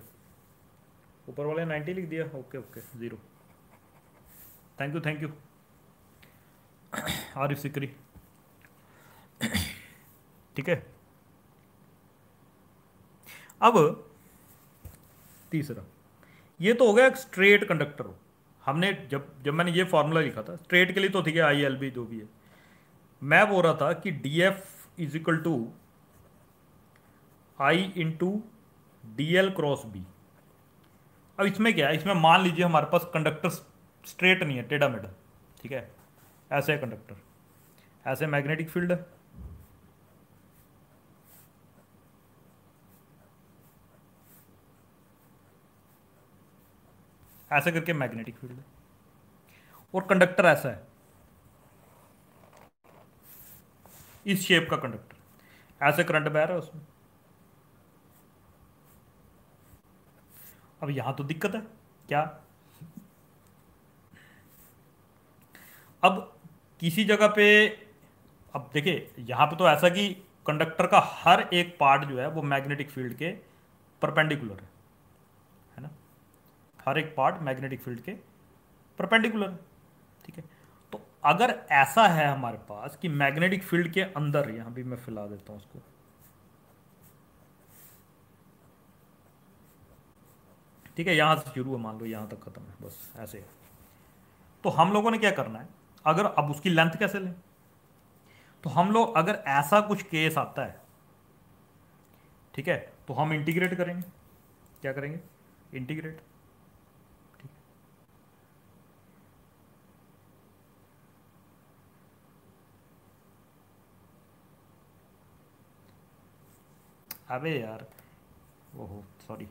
ऊपर वाले में नाइन्टी लिख दिया okay okay zero, thank you thank you आरिफ सिकरी ठीक है। अब तीसरा, ये तो हो गया एक स्ट्रेट कंडक्टर हो, हमने जब जब मैंने ये फार्मूला लिखा था स्ट्रेट के लिए तो ठीक है आई एल बी जो भी है, मैं बोल रहा था कि D F is equal to I into D L cross B. अब इसमें क्या है, इसमें मान लीजिए हमारे पास कंडक्टर स्ट्रेट नहीं है, टेढ़ा मेढ़ा ठीक है, ऐसे है कंडक्टर, ऐसे मैग्नेटिक फील्ड है ऐसे करके मैग्नेटिक फील्ड है, और कंडक्टर ऐसा है इस शेप का, कंडक्टर ऐसे करंट बह रहा है उसमें। अब यहां तो दिक्कत है क्या, अब किसी जगह पे, अब देखिए यहां पे तो ऐसा कि कंडक्टर का हर एक पार्ट जो है वो मैग्नेटिक फील्ड के परपेंडिकुलर है है ना, हर एक पार्ट मैग्नेटिक फील्ड के परपेंडिकुलर है ठीक है। तो अगर ऐसा है हमारे पास कि मैग्नेटिक फील्ड के अंदर, यहां भी मैं फैला देता हूं उसको ठीक है, यहाँ से शुरू है मान लो यहाँ तक खत्म है बस ऐसे है। तो हम लोगों ने क्या करना है, अगर अब उसकी लेंथ कैसे लें, तो हम लोग अगर ऐसा कुछ केस आता है ठीक है तो हम इंटीग्रेट करेंगे, क्या करेंगे इंटीग्रेट ठीक है। अबे यार ओहो सॉरी,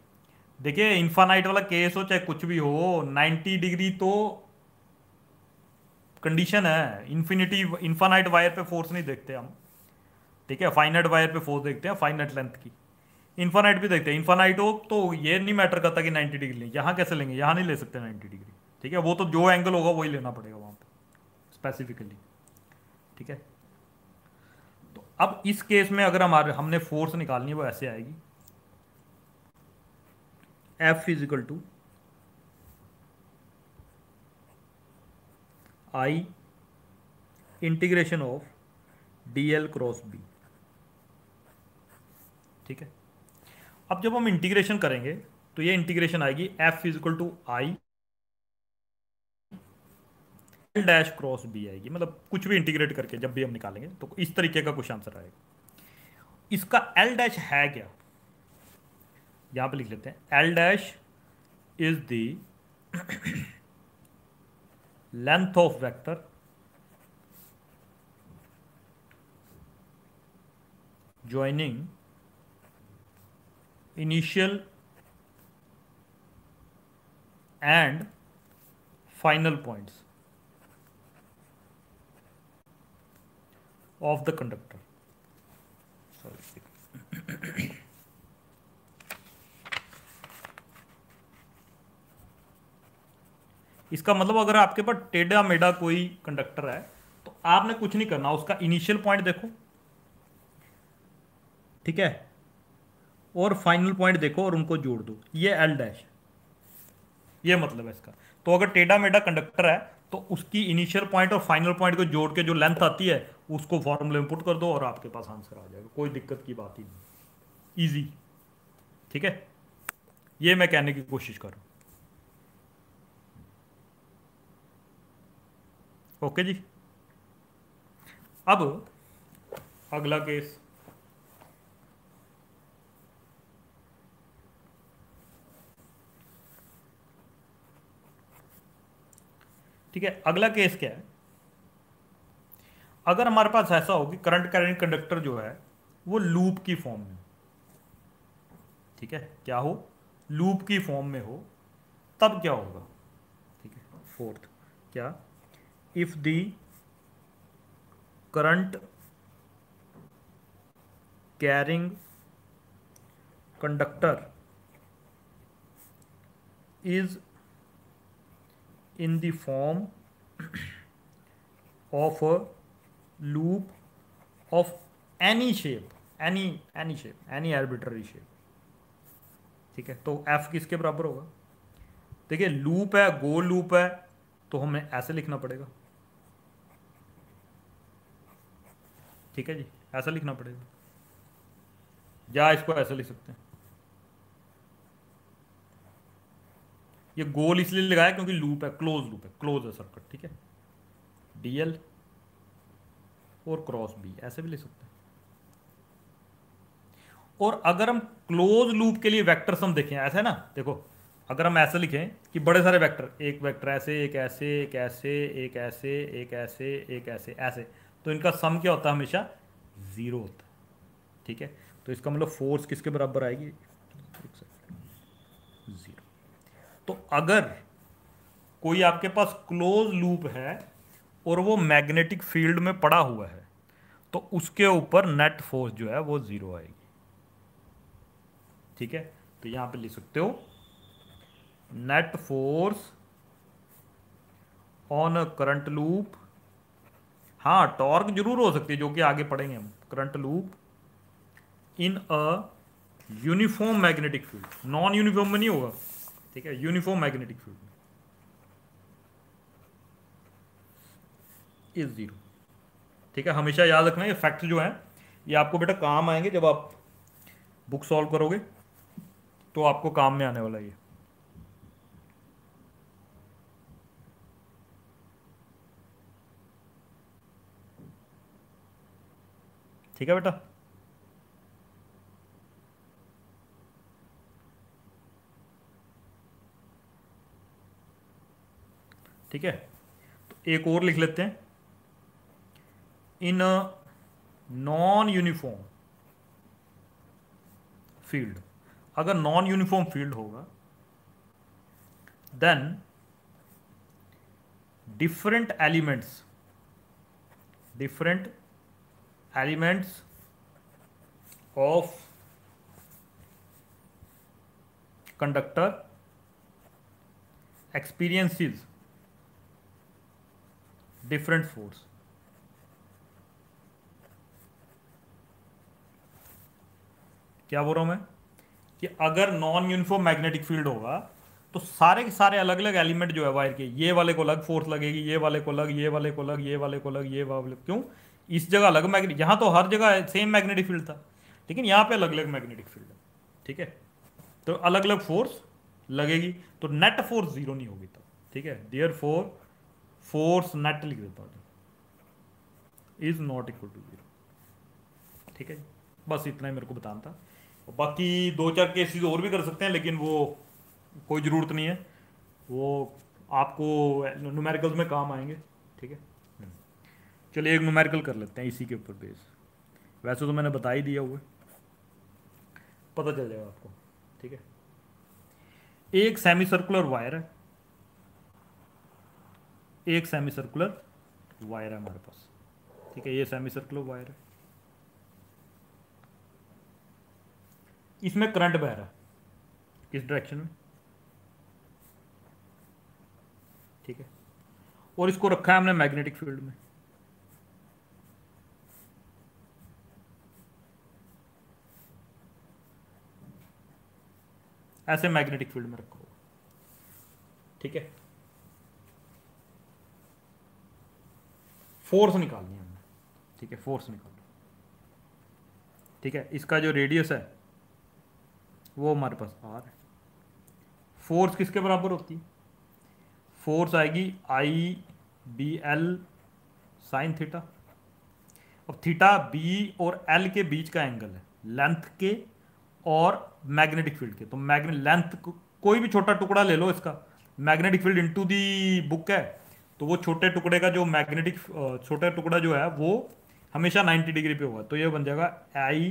देखिए इन्फानाइट वाला केस हो चाहे कुछ भी हो, नाइन्टी डिग्री तो कंडीशन है, इन्फिनिटी इन्फानाइट वायर पे फोर्स नहीं देखते हम ठीक है, फाइनाइट वायर पे फोर्स देखते हैं फाइनाइट लेंथ की, इन्फानाइट भी देखते हैं, इन्फानाइट हो तो ये नहीं मैटर करता कि नाइन्टी डिग्री लें, यहाँ कैसे लेंगे, यहाँ नहीं ले सकते नाइन्टी डिग्री ठीक है, वो तो जो एंगल होगा वही लेना पड़ेगा वहाँ पर स्पेसिफिकली ठीक है। तो अब इस केस में अगर हमारे हमने फोर्स निकालनी है वो ऐसे आएगी, F is equal to I integration of D L cross B ठीक है। अब जब हम इंटीग्रेशन करेंगे तो ये इंटीग्रेशन आएगी F is equal to I L dash cross B आएगी, मतलब कुछ भी इंटीग्रेट करके जब भी हम निकालेंगे तो इस तरीके का कुछ आंसर आएगा। इसका L डैश है क्या, यहाँ पे लिख लेते हैं, L dash is the length of vector joining initial and final points of the conductor. Sorry. इसका मतलब अगर आपके पास टेढ़ा मेढ़ा कोई कंडक्टर है तो आपने कुछ नहीं करना, उसका इनिशियल पॉइंट देखो, ठीक है, और फाइनल पॉइंट देखो और उनको जोड़ दो, ये एल डैश, ये मतलब है इसका। तो अगर टेढ़ा मेढ़ा कंडक्टर है तो उसकी इनिशियल पॉइंट और फाइनल पॉइंट को जोड़ के जो लेंथ आती है उसको फॉर्मूले में पुट कर दो और आपके पास आंसर आ जाएगा, कोई दिक्कत की बात ही नहीं, इजी, ठीक है। ये मैं कहने की कोशिश कर रहा हूं, ओके जी। अब अगला केस, ठीक है, अगला केस क्या है? अगर हमारे पास ऐसा हो कि करंट कैरिंग कंडक्टर जो है वो लूप की फॉर्म में, ठीक है, क्या हो, लूप की फॉर्म में हो, तब क्या होगा, ठीक है, फोर्थ क्या, if the current carrying conductor is in the form of a loop of any shape, any any shape, any arbitrary shape, ठीक है, तो f किसके बराबर होगा? देखिए लूप है, गोल लूप है, तो हमें ऐसे लिखना पड़ेगा, ठीक है जी, ऐसा लिखना पड़ेगा, या इसको ऐसे लिख सकते हैं। ये गोल इसलिए लगाया क्योंकि लूप है, क्लोज लूप है, क्लोज है सर्किट, ठीक है, डीएल और क्रॉस बी, ऐसे भी ले सकते हैं। और अगर हम क्लोज लूप के लिए वेक्टर सम देखें, ऐसा है ना, देखो अगर हम ऐसा लिखें कि बड़े सारे वेक्टर, एक वेक्टर ऐसे, एक ऐसे, एक ऐसे, एक ऐसे, एक ऐसे, एक ऐसे, ऐसे, तो इनका सम क्या होता है? हमेशा जीरो होता है, ठीक है। तो इसका मतलब फोर्स किसके बराबर आएगी? जीरो। तो अगर कोई आपके पास क्लोज लूप है और वो मैग्नेटिक फील्ड में पड़ा हुआ है तो उसके ऊपर नेट फोर्स जो है वो ज़ीरो आएगी, ठीक है। तो यहाँ पे लिख सकते हो net force on a current loop, हाँ टॉर्क जरूर हो सकती है जो कि आगे पढ़ेंगे हम, current loop in a uniform magnetic field, non uniform में नहीं होगा, ठीक है, यूनिफॉर्म मैग्नेटिक फील्ड में इज जीरो, ठीक है। हमेशा याद रखना ये फैक्ट जो है ये आपको बेटा काम आएंगे, जब आप बुक सॉल्व करोगे तो आपको काम में आने वाला ये, ठीक है बेटा। ठीक है, तो एक और लिख लेते हैं, इन नॉन यूनिफॉर्म फील्ड, अगर नॉन यूनिफॉर्म फील्ड होगा then different elements, different elements of conductor experiences different force, क्या बोल रहा हूं मैं कि अगर नॉन यूनिफॉर्म मैग्नेटिक फील्ड होगा तो सारे के सारे अलग अलग एलिमेंट जो है वायर के, ये वाले को अलग फोर्स लगेगी, ये वाले को अलग, ये वाले को अलग, ये वाले को अलग, ये वाले, क्यों? इस जगह अलग मैग्नेटिक, यहां तो हर जगह सेम मैग्नेटिक फील्ड था लेकिन यहां पे अलग अलग मैग्नेटिक फील्ड है, ठीक है, तो अलग अलग फोर्स लगेगी, तो नेट फोर्स जीरो नहीं होगी तब, ठीक है। देयरफॉर फोर्स नेट लिख देता हूं, is not equal to zero, ठीक है। बस इतना ही मेरे को बताना था, बाकी दो चार केसेस और भी कर सकते हैं लेकिन वो कोई ज़रूरत नहीं है, वो आपको न्यूमेरिकल में काम आएंगे। ठीक है, चलिए एक न्यूमेरिकल कर लेते हैं इसी के ऊपर बेस। वैसे तो मैंने बता ही दिया हुआ, पता चल जाएगा आपको। ठीक है, एक सेमी सर्कुलर वायर है, एक सेमी सर्कुलर वायर है हमारे पास। ठीक है, ये सेमी सर्कुलर वायर है, इसमें करंट बह रहा है किस डायरेक्शन में। ठीक है, और इसको रखा है हमने मैग्नेटिक फील्ड में। ऐसे मैग्नेटिक फील्ड में रखो। ठीक है, फोर्स निकालनी है हमने। ठीक है, फोर्स निकालो। ठीक है, इसका जो रेडियस है वो हमारे पास आर है। फोर्स किसके बराबर होती है? फोर्स आएगी I B L sine theta. अब थीटा बी और एल के बीच का एंगल है, लेंथ के और मैग्नेटिक फील्ड के। तो मैग्नेट लेंथ को, कोई भी छोटा टुकड़ा ले लो इसका, magnetic field into the book है, तो वो छोटे टुकड़े का जो मैग्नेटिक छोटा टुकड़ा जो है वो हमेशा नाइन्टी डिग्री पे होगा। तो ये बन जाएगा I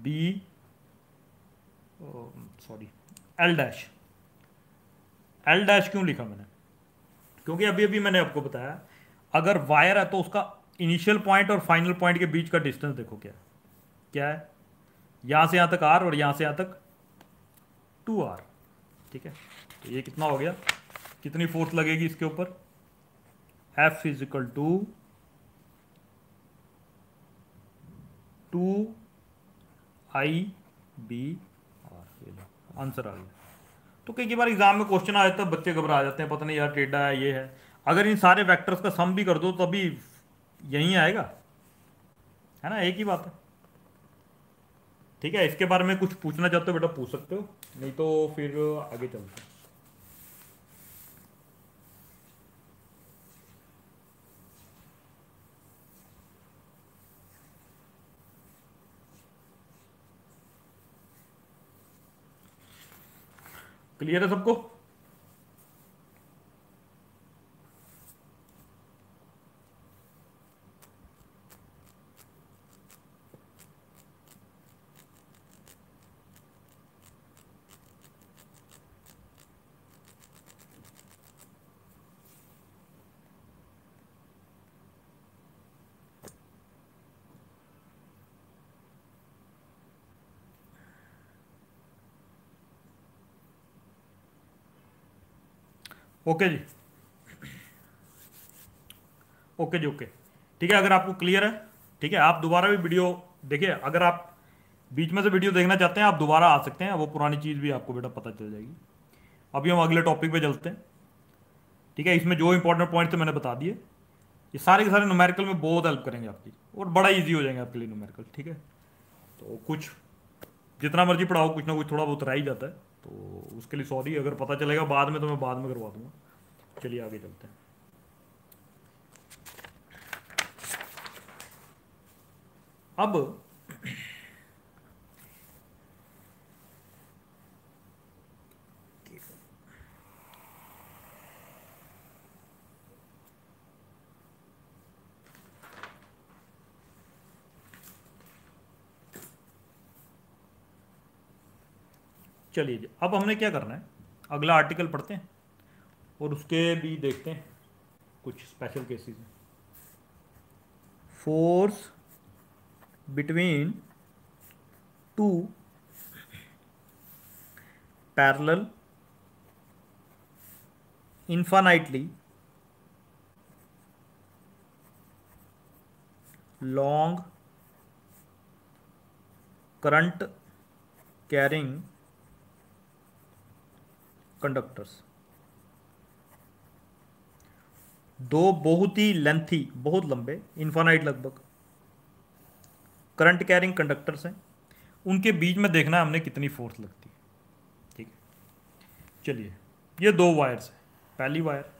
B sorry L dash. L dash क्यों लिखा मैंने? क्योंकि अभी अभी मैंने आपको बताया, अगर वायर है तो उसका इनिशियल पॉइंट और फाइनल पॉइंट के बीच का डिस्टेंस देखो क्या क्या है। यहाँ से यहाँ तक आर और यहाँ से यहाँ तक टू आर। ठीक है, तो ये कितना हो गया, कितनी फोर्स लगेगी इसके ऊपर? F is equal to two I B R. Answer आ गया। तो कई बार एग्जाम में क्वेश्चन आ जाता है, बच्चे घबरा जाते हैं, पता नहीं यार टेढ़ा है ये है। अगर इन सारे वेक्टर्स का सम भी कर दो तो अभी यहीं आएगा, है ना, एक ही बात है। ठीक है, इसके बारे में कुछ पूछना चाहते हो बेटा पूछ सकते हो, नहीं तो फिर आगे चलते हैं। क्लियर है सबको? ओके जी, ओके जी, ओके। ठीक है, अगर आपको क्लियर है, ठीक है, आप दोबारा भी वीडियो देखिए। अगर आप बीच में से वीडियो देखना चाहते हैं आप दोबारा आ सकते हैं, वो पुरानी चीज़ भी आपको बेटा पता चल जाएगी। अभी हम अगले टॉपिक पे चलते हैं। ठीक है, इसमें जो इंपॉर्टेंट पॉइंट थे मैंने बता दिए, ये सारे के सारे न्यूमेरिकल में बहुत हेल्प करेंगे आपकी और बड़ा ईजी हो जाएंगे आपके लिए न्यूमेरिकल। ठीक है, तो कुछ जितना मर्जी पढ़ाओ कुछ ना कुछ थोड़ा बहुत रह ही जाता है, तो उसके लिए सॉरी। अगर पता चलेगा बाद में तो मैं बाद में करवा दूंगा। चलिए आगे चलते हैं। अब चलिए जी, अब हमने क्या करना है, अगला आर्टिकल पढ़ते हैं और उसके भी देखते हैं कुछ स्पेशल केसेस हैं। Force between two parallel infinitely long current carrying conductors. दो बहुत ही लेंथी, बहुत लंबे, इनफाइनाइट लगभग करंट कैरिंग कंडक्टर्स हैं, उनके बीच में देखना है हमने कितनी फोर्स लगती है। ठीक है, चलिए, ये दो वायर्स हैं, पहली वायर,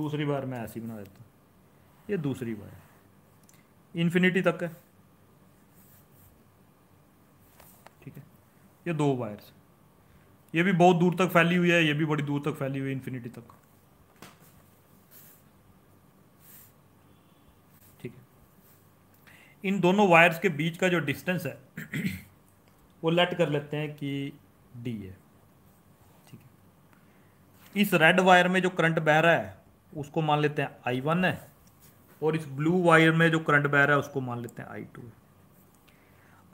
दूसरी वायर मैं ऐसी बना देता हूँ। ये दूसरी वायर इन्फिनिटी तक है। ठीक है, ये दो वायर्स, ये भी बहुत दूर तक फैली हुई है, ये भी बड़ी दूर तक फैली हुई है, इन्फिनिटी तक। ठीक है, इन दोनों वायर्स के बीच का जो डिस्टेंस है वो लेट कर लेते हैं कि डी है। ठीक है, इस रेड वायर में जो करंट बह रहा है उसको मान लेते हैं आई वन है, और इस ब्लू वायर में जो करंट बह रहा है उसको मान लेते हैं आई टू है।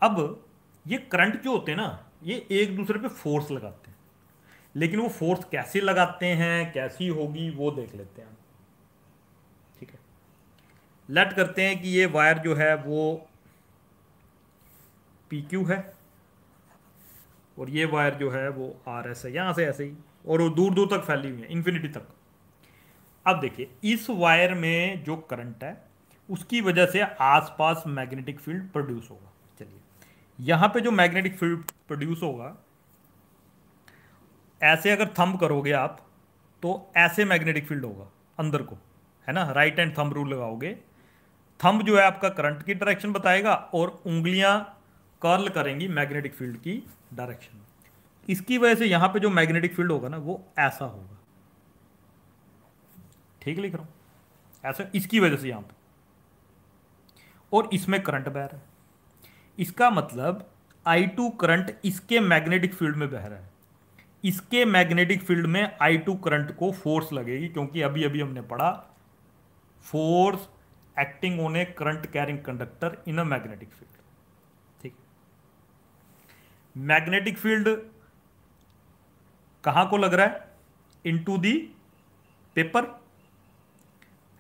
अब ये करंट जो होते हैं ना, ये एक दूसरे पे फोर्स लगाते हैं, लेकिन वो फोर्स कैसे लगाते हैं, कैसी होगी, वो देख लेते हैं। ठीक है, लेट करते हैं कि ये वायर जो है वो पी क्यू है और ये वायर जो है वो आर एस है, यहाँ से ऐसे ही, और वो दूर दूर तक फैली हुई है, इन्फिनिटी तक। अब देखिए, इस वायर में जो करंट है उसकी वजह से आसपास मैग्नेटिक फील्ड प्रोड्यूस होगा। चलिए, यहाँ पे जो मैग्नेटिक फील्ड प्रोड्यूस होगा, ऐसे अगर थंब करोगे आप तो ऐसे मैग्नेटिक फील्ड होगा अंदर को, है ना। राइट हैंड थंब रूल लगाओगे, थंब जो है आपका करंट की डायरेक्शन बताएगा और उंगलियां कर्ल करेंगी मैग्नेटिक फील्ड की डायरेक्शन। इसकी वजह से यहाँ पे जो मैग्नेटिक फील्ड होगा ना वो ऐसा होगा। ठीक लिख रहा हूँ, ऐसा इसकी वजह से यहाँ पे, और इसमें करंट बह रहा है। इसका मतलब आई टू करंट इसके मैग्नेटिक फील्ड में बह रहा है, इसके मैग्नेटिक फील्ड में आई टू करंट को फोर्स लगेगी, क्योंकि अभी अभी हमने पढ़ा force acting on a current carrying conductor in a magnetic field. ठीक, मैग्नेटिक फील्ड कहाँ को लग रहा है, इनटू दी पेपर,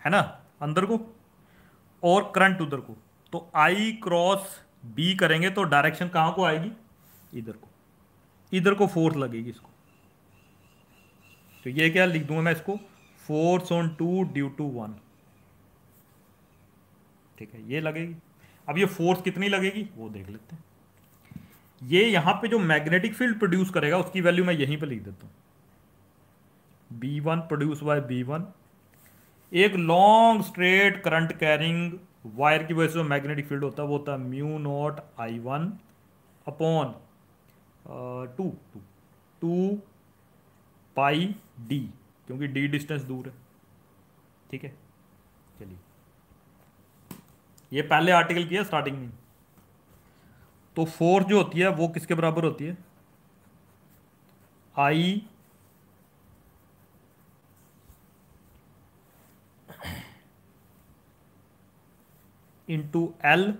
है ना, अंदर को, और करंट उधर को। तो आई क्रॉस बी करेंगे तो डायरेक्शन कहाँ को आएगी, इधर को, इधर को फोर्स लगेगी इसको। तो ये क्या लिख दूंगा मैं इसको, force on two due to one. ठीक है, ये लगेगी। अब ये फोर्स कितनी लगेगी वो देख लेते हैं। ये यहाँ पे जो मैग्नेटिक फील्ड प्रोड्यूस करेगा उसकी वैल्यू मैं यहीं पे लिख देता हूँ, B one produce by B one. एक long straight current carrying wire की वजह से मैग्नेटिक फील्ड होता है वो होता है mu not I one upon two two two pi D, क्योंकि डी डिस्टेंस दूर है। ठीक है, चलिए, ये पहले आर्टिकल की है स्टार्टिंग में। तो फोर्स जो होती है वो किसके बराबर होती है, आई इंटू एल,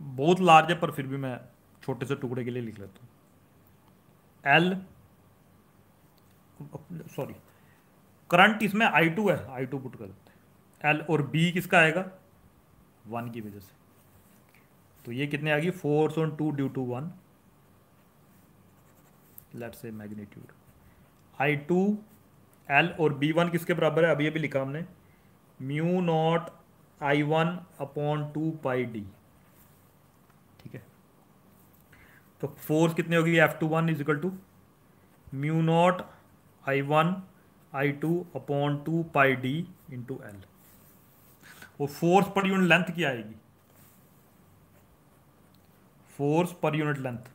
बहुत लार्ज है पर फिर भी मैं छोटे से टुकड़े के लिए लिख लेता हूँ एल, सॉरी, करंट इसमें आई टू है, आई टू पुट कर देते हैं, एल और बी किसका आएगा, वन की वजह से। तो ये कितने आ गई, force on two due to one, let's say magnitude I two L और बी वन किसके बराबर है, अभी अभी लिखा हमने, mu not I one upon two pi D. ठीक है, तो फोर्स कितनी होगी, F two one is equal to mu not I one I two upon two pi D into L. वो फोर्स पर यूनिट लेंथ क्या आएगी, force per unit length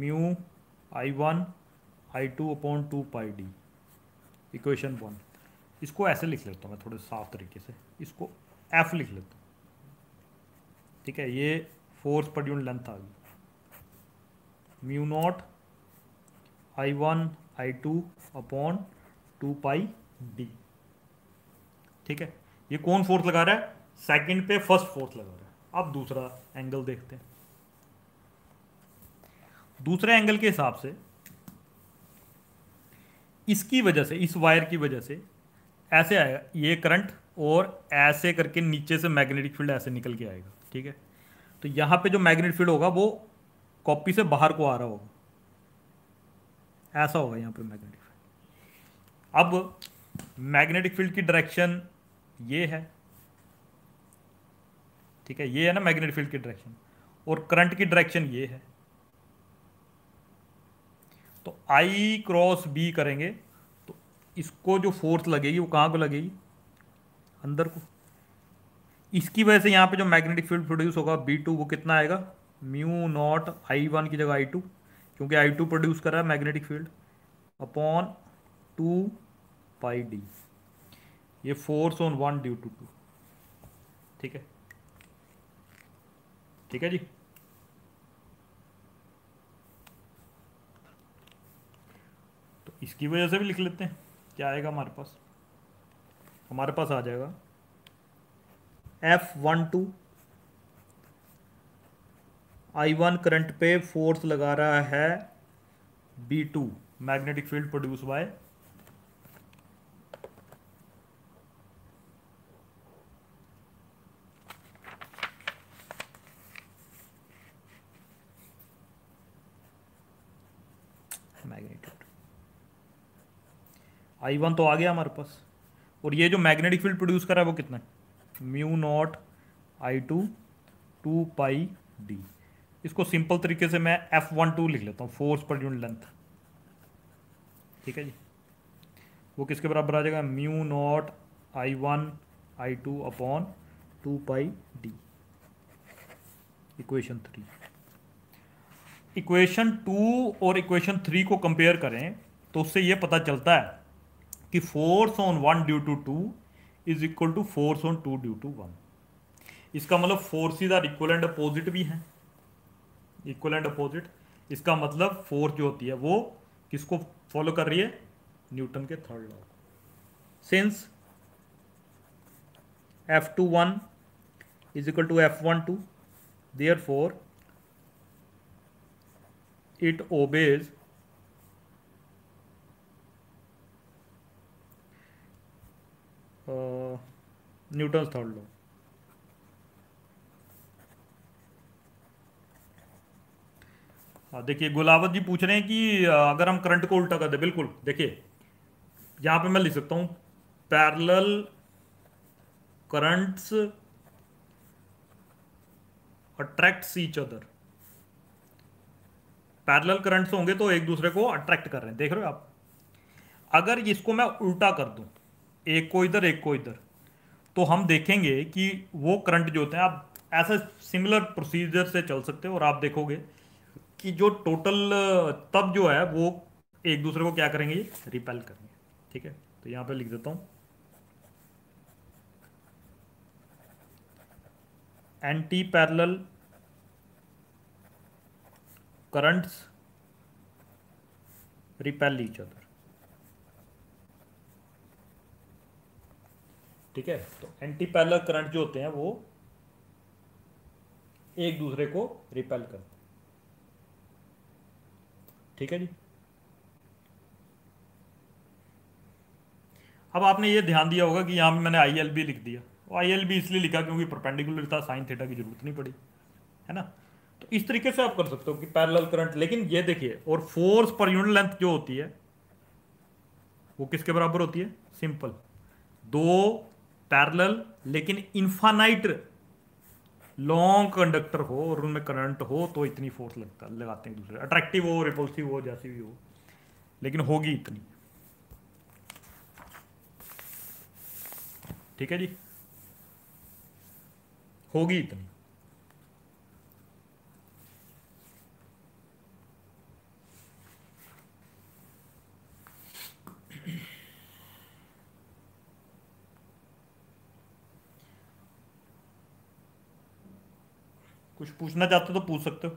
mu I one I two upon two pi D, equation one. इसको ऐसे लिख लेता हूँ मैं थोड़े साफ तरीके से, इसको एफ लिख लेता हूँ। ठीक है, ये फोर्स पर यूनिट लेंथ आ गई, mu not I one I two upon two pi D. ठीक है, ये कौन फोर्स लगा रहा है, सेकंड पे फर्स्ट फोर्स लगा रहा है। अब दूसरा एंगल देखते हैं। दूसरे एंगल के हिसाब से इसकी वजह से, इस वायर की वजह से ऐसे आएगा ये करंट, और ऐसे करके नीचे से मैग्नेटिक फील्ड ऐसे निकल के आएगा। ठीक है, तो यहाँ पे जो मैग्नेटिक फील्ड होगा वो कॉपी से बाहर को आ रहा होगा, ऐसा होगा यहाँ पे मैग्नेटिक फील्ड। अब मैग्नेटिक फील्ड की डायरेक्शन ये है, ठीक है, ये है ना मैग्नेटिक फील्ड की डायरेक्शन, और करंट की डायरेक्शन ये है। तो आई क्रॉस बी करेंगे तो इसको जो फोर्स लगेगी वो कहाँ को लगेगी, अंदर को। इसकी वजह से यहाँ पे जो मैग्नेटिक फील्ड प्रोड्यूस होगा बी टू वो कितना आएगा, म्यू नॉट आई वन की जगह आई टू, क्योंकि आई टू प्रोड्यूस कर रहा है magnetic field, upon two pi D, ये force on one due to two. ठीक है, ठीक है जी। तो इसकी वजह से भी लिख लेते हैं, क्या आएगा हमारे पास, हमारे पास आ जाएगा F one two, I one current पे फोर्स लगा रहा है B two, magnetic field produce by magnitude. I one तो आ गया हमारे पास, और ये जो मैग्नेटिक फील्ड प्रोड्यूस करा है वो कितना है, mu not I two two pi D. इसको सिंपल तरीके से मैं एफ वन टू लिख लेता हूँ, फोर्स पर यूनिट लेंथ। ठीक है जी, वो किसके बराबर आ जाएगा, mu not I one I two upon two pi D. Equation three, equation two और इक्वेशन थ्री को कंपेयर करें तो उससे ये पता चलता है कि force on one due to two is equal to force on two due to one. इसका मतलब forces are equal and opposite भी हैं, इक्वल एंड अपोजिट। इसका मतलब फोर्स जो होती है वो किसको फॉलो कर रही है, न्यूटन के third law. Since F two one is equal to F one two, therefore it obeys uh, Newton's third law. हाँ देखिए, गुलावत जी पूछ रहे हैं कि अगर हम करंट को उल्टा कर दें, बिल्कुल देखिए यहाँ पे मैं लिख सकता हूँ parallel currents attracts each other. Parallel currents होंगे तो एक दूसरे को अट्रैक्ट कर रहे हैं, देख रहे हो आप। अगर इसको मैं उल्टा कर दूं, एक को इधर एक को इधर, तो हम देखेंगे कि वो करंट जो होते हैं, आप ऐसा सिमिलर प्रोसीजर से चल सकते हो और आप देखोगे कि जो टोटल तब जो है वो एक दूसरे को क्या करेंगे, रिपेल करेंगे। ठीक है, तो यहाँ पे लिख देता हूँ anti parallel currents repel each other. ठीक है, तो एंटी पैरेलल करंट जो होते हैं वो एक दूसरे को रिपेल करते हैं। ठीक है जी, अब आपने ये ध्यान दिया होगा कि यहाँ पे मैंने आई एल बी लिख दिया, और आई एल बी इसलिए लिखा क्योंकि परपेंडिकुलर था, साइन थीटा की जरूरत नहीं पड़ी, है ना। तो इस तरीके से आप कर सकते हो कि पैरेलल करंट, लेकिन ये देखिए, और फोर्स पर यूनिट लेंथ जो होती है वो किसके बराबर होती है, सिंपल, दो पैरेलल लेकिन इनफाइनाइट लॉन्ग कंडक्टर हो और उनमें करंट हो तो इतनी फोर्स लगता लगाते हैं दूसरे, अट्रैक्टिव हो, रिपल्सिव हो, जैसी भी हो, लेकिन होगी इतनी। ठीक है जी, होगी इतनी। कुछ पूछना चाहते हो तो पूछ सकते हो।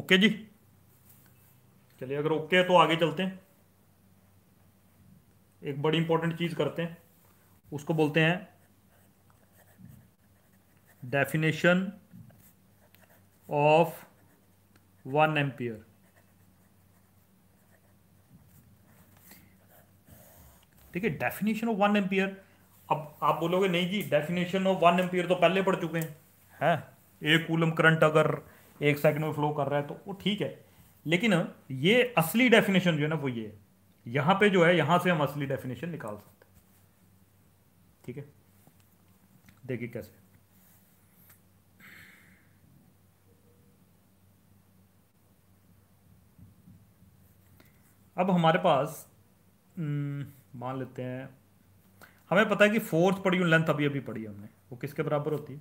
ओके जी, चलिए, अगर ओके है तो आगे चलते हैं। एक बड़ी इंपॉर्टेंट चीज करते हैं, उसको बोलते हैं डेफिनेशन ऑफ वन एम्पियर। ठीक है, डेफिनेशन ऑफ वन एम्पियर। अब आप बोलोगे नहीं जी, डेफिनेशन ऑफ वन एम्पियर तो पहले पढ़ चुके हैं, है एक कूलम करंट अगर एक सेकंड में फ्लो कर रहा है तो वो ठीक है, लेकिन ये असली डेफिनेशन जो है ना वो ये है। यहाँ पे जो है, यहाँ से हम असली डेफिनेशन निकाल सकते हैं। ठीक है, देखिए कैसे। अब हमारे पास मान लेते हैं, हमें पता है कि फोर्थ पड़ी हुई लेंथ अभी अभी पड़ी है हमने, वो किसके बराबर होती है,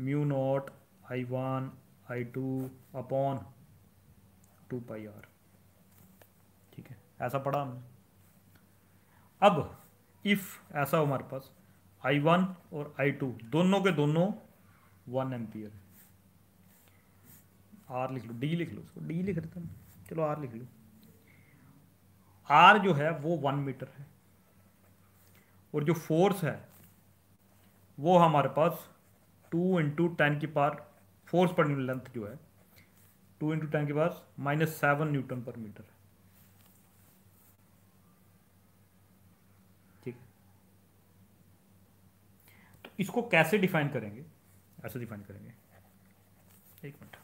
mu not I one I two upon two pi R, ठीक है, ऐसा पड़ा हमने। अब इफ ऐसा हो हमारे पास आई वन और आई टू दोनों के दोनों वन एम्पियर, आर लिख लो, डी लिख लो, उसको डी लिख देते हैं, चलो आर लिख लो। आर जो है वो वन मीटर है और जो फोर्स है वो हमारे पास टू इंटू टेन की पावर, फोर्स पर लेंथ जो है टू इंटू टेन की power minus seven newton per metre है, ठीक है। तो इसको कैसे डिफाइन करेंगे, ऐसे डिफाइन करेंगे, एक minute,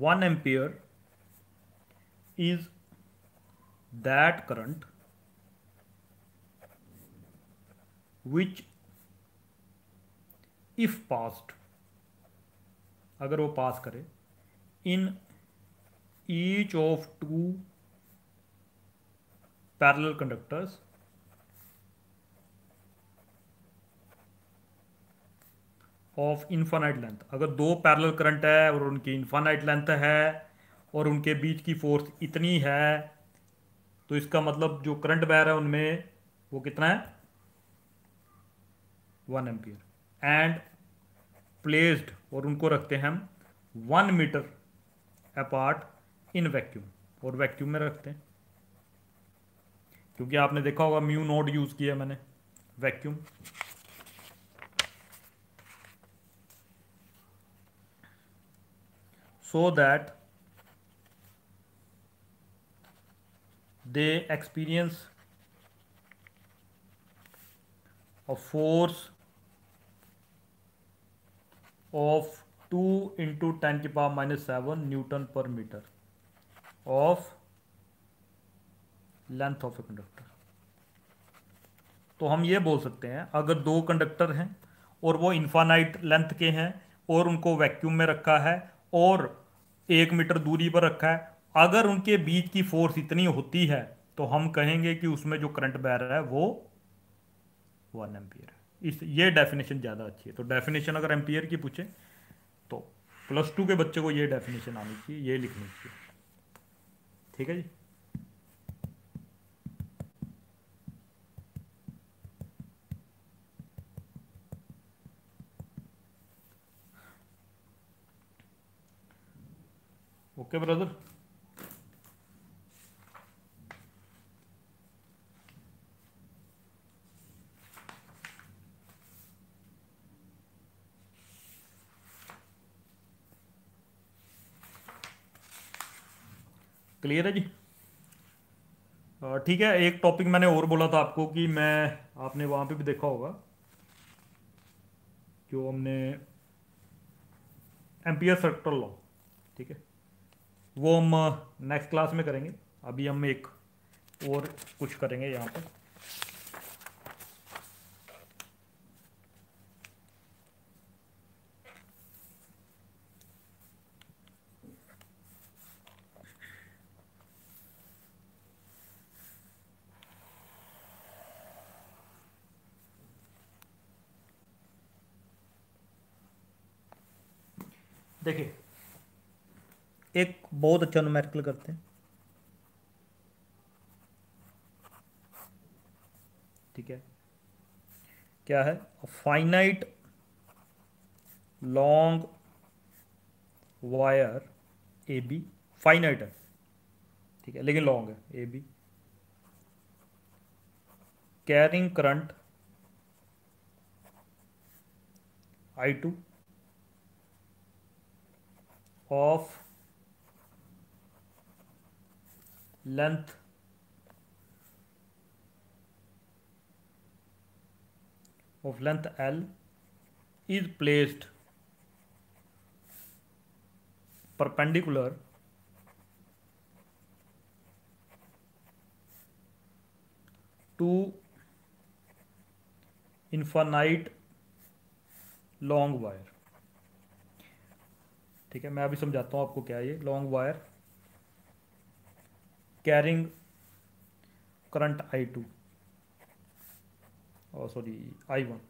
one ampere is that current which if passed, अगर वो पास करे, in each of two parallel conductors of infinite length, अगर दो parallel current है और उनकी infinite length है और उनके बीच की force इतनी है, तो इसका मतलब जो करंट बह रहा है उनमें वो कितना है, वन एम्पियर, एंड प्लेस्ड और उनको रखते हैं हम one metre apart in vacuum, और वैक्यूम में रखते हैं, क्योंकि आपने देखा होगा म्यू नॉट यूज किया मैंने, vacuum. So that they experience a force of two into ten की power minus seven newton per metre of length of a conductor। तो हम ये बोल सकते हैं अगर दो कंडक्टर हैं और वो इन्फानाइट लेंथ के हैं और उनको वैक्यूम में रखा है और एक मीटर दूरी पर रखा है, अगर उनके बीच की फोर्स इतनी होती है तो हम कहेंगे कि उसमें जो करंट बह रहा है वो वन एम्पियर है। इस ये डेफिनेशन ज़्यादा अच्छी है। तो डेफिनेशन अगर एम्पियर की पूछे तो प्लस टू के बच्चे को ये डेफिनेशन आनी चाहिए, ये लिखनी चाहिए, ठीक है जी। ओके ब्रदर, क्लियर है जी। ठीक है, एक टॉपिक मैंने और बोला था आपको कि मैं, आपने वहाँ पे भी देखा होगा जो हमने एम्पियर सर्किट लॉ, ठीक है, वो हम नेक्स्ट क्लास में करेंगे। अभी हम एक और कुछ करेंगे यहाँ पर, देखिए एक बहुत अच्छा न्यूमेरिकल करते हैं, ठीक है। क्या है, finite long wire A B, finite है ठीक है लेकिन लॉन्ग है, A B carrying current I two of length of length L is placed perpendicular to infinite long wire. ठीक है, मैं अभी समझाता हूँ आपको क्या है ये long wire carrying current I two और sorry I one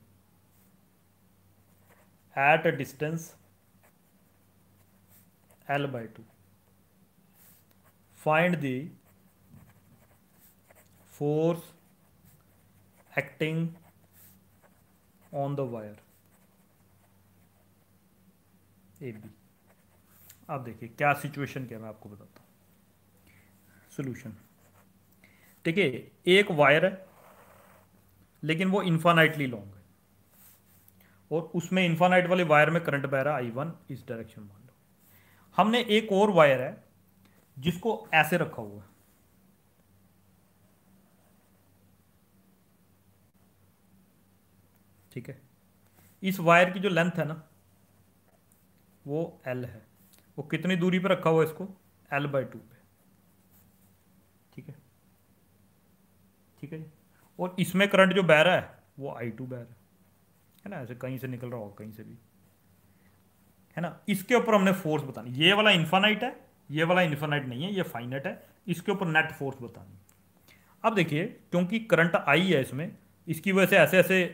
at a distance L by two. Find the force acting on the wire A B. आप देखिए क्या सिचुएशन क्या मैं आपको बताता हूँ सोल्यूशन। ठीक है, एक वायर है लेकिन वो इन्फानाइटली लॉन्ग है और उसमें इन्फानाइट वाले वायर में करंट बह रहा है आई वन इस डायरेक्शन मान लो। हमने एक और वायर है जिसको ऐसे रखा हुआ है, ठीक है। इस वायर की जो लेंथ है ना वो एल है, वो कितनी दूरी पे रखा हुआ है इसको एल बाई टू पे। ठीक है, ठीक है, और इसमें करंट जो बह रहा है वो आई टू बह रहा है, है ना, ऐसे कहीं से निकल रहा होगा कहीं से भी, है ना। इसके ऊपर हमने फोर्स बतानी, ये वाला इन्फानाइट है, ये वाला इन्फानाइट नहीं है, ये फाइनाइट है, इसके ऊपर नेट फोर्स बतानी। अब देखिए क्योंकि करंट आई है इसमें, इसकी वजह से ऐसे ऐसे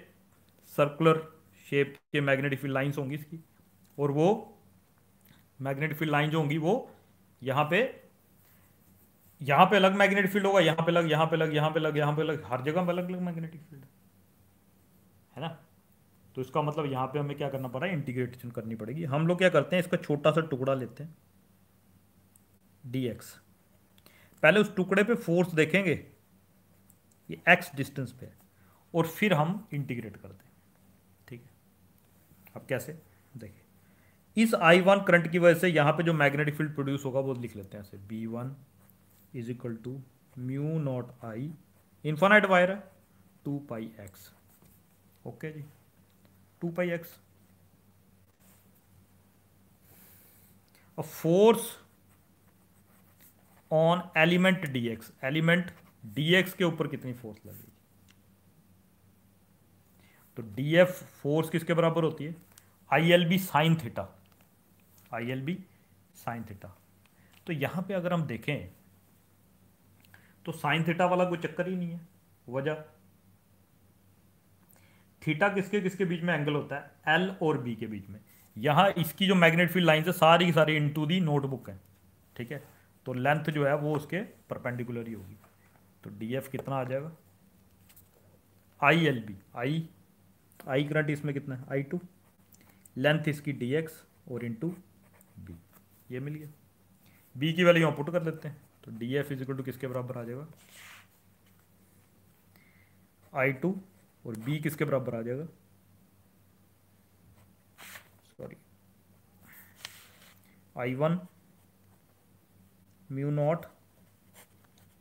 सर्कुलर शेप के मैग्नेटिक फील्ड लाइन्स होंगी इसकी, और वो मैग्नेटिक फील्ड लाइन जो होंगी वो यहाँ पे यहाँ पे अलग मैग्नेटिक फील्ड होगा, यहाँ पे अलग, यहाँ पे अलग, यहाँ पे अलग, यहाँ पे अलग, हर जगह पे अलग अलग मैग्नेटिक फील्ड है ना। तो इसका मतलब यहाँ पे हमें क्या करना पड़ रहा है, इंटीग्रेशन करनी पड़ेगी। हम लोग क्या करते हैं, इसका छोटा सा टुकड़ा लेते हैं dx, पहले उस टुकड़े पे फोर्स देखेंगे ये x डिस्टेंस पे है और फिर हम इंटीग्रेट करते हैं। ठीक है, अब कैसे देखिए, इस आई वन करंट की वजह से यहाँ पे जो मैग्नेटिक फील्ड प्रोड्यूस होगा वो लिख लेते हैं ऐसे B one is equal to mu not I, infinite wire है टू पाई एक्स। ओके जी, टू पाई एक्स। अब force on element D X, element D X के ऊपर कितनी फोर्स लगेगी, तो डी एफ फोर्स किसके बराबर होती है, I L B sine theta, I L B sine theta. तो यहाँ पे अगर हम देखें तो साइन थीटा वाला कोई चक्कर ही नहीं है, वजह थीटा किसके किसके बीच में एंगल होता है, एल और बी के बीच में। यहाँ इसकी जो मैग्नेट फील्ड लाइन है सारी की सारी इनटू दी नोटबुक है, ठीक है, तो लेंथ जो है वो उसके परपेंडिकुलर ही होगी। तो डी एफ कितना आ जाएगा, I L B, I I current इसमें कितना है आई टू, लेंथ इसकी डी एक्स और इंटू बी, ये मिल गया। बी की वैल्यू यहाँ पुट कर लेते हैं, तो D F is equal to किसके बराबर आ जाएगा, आई टू, और बी किसके बराबर आ जाएगा, sorry I one mu naught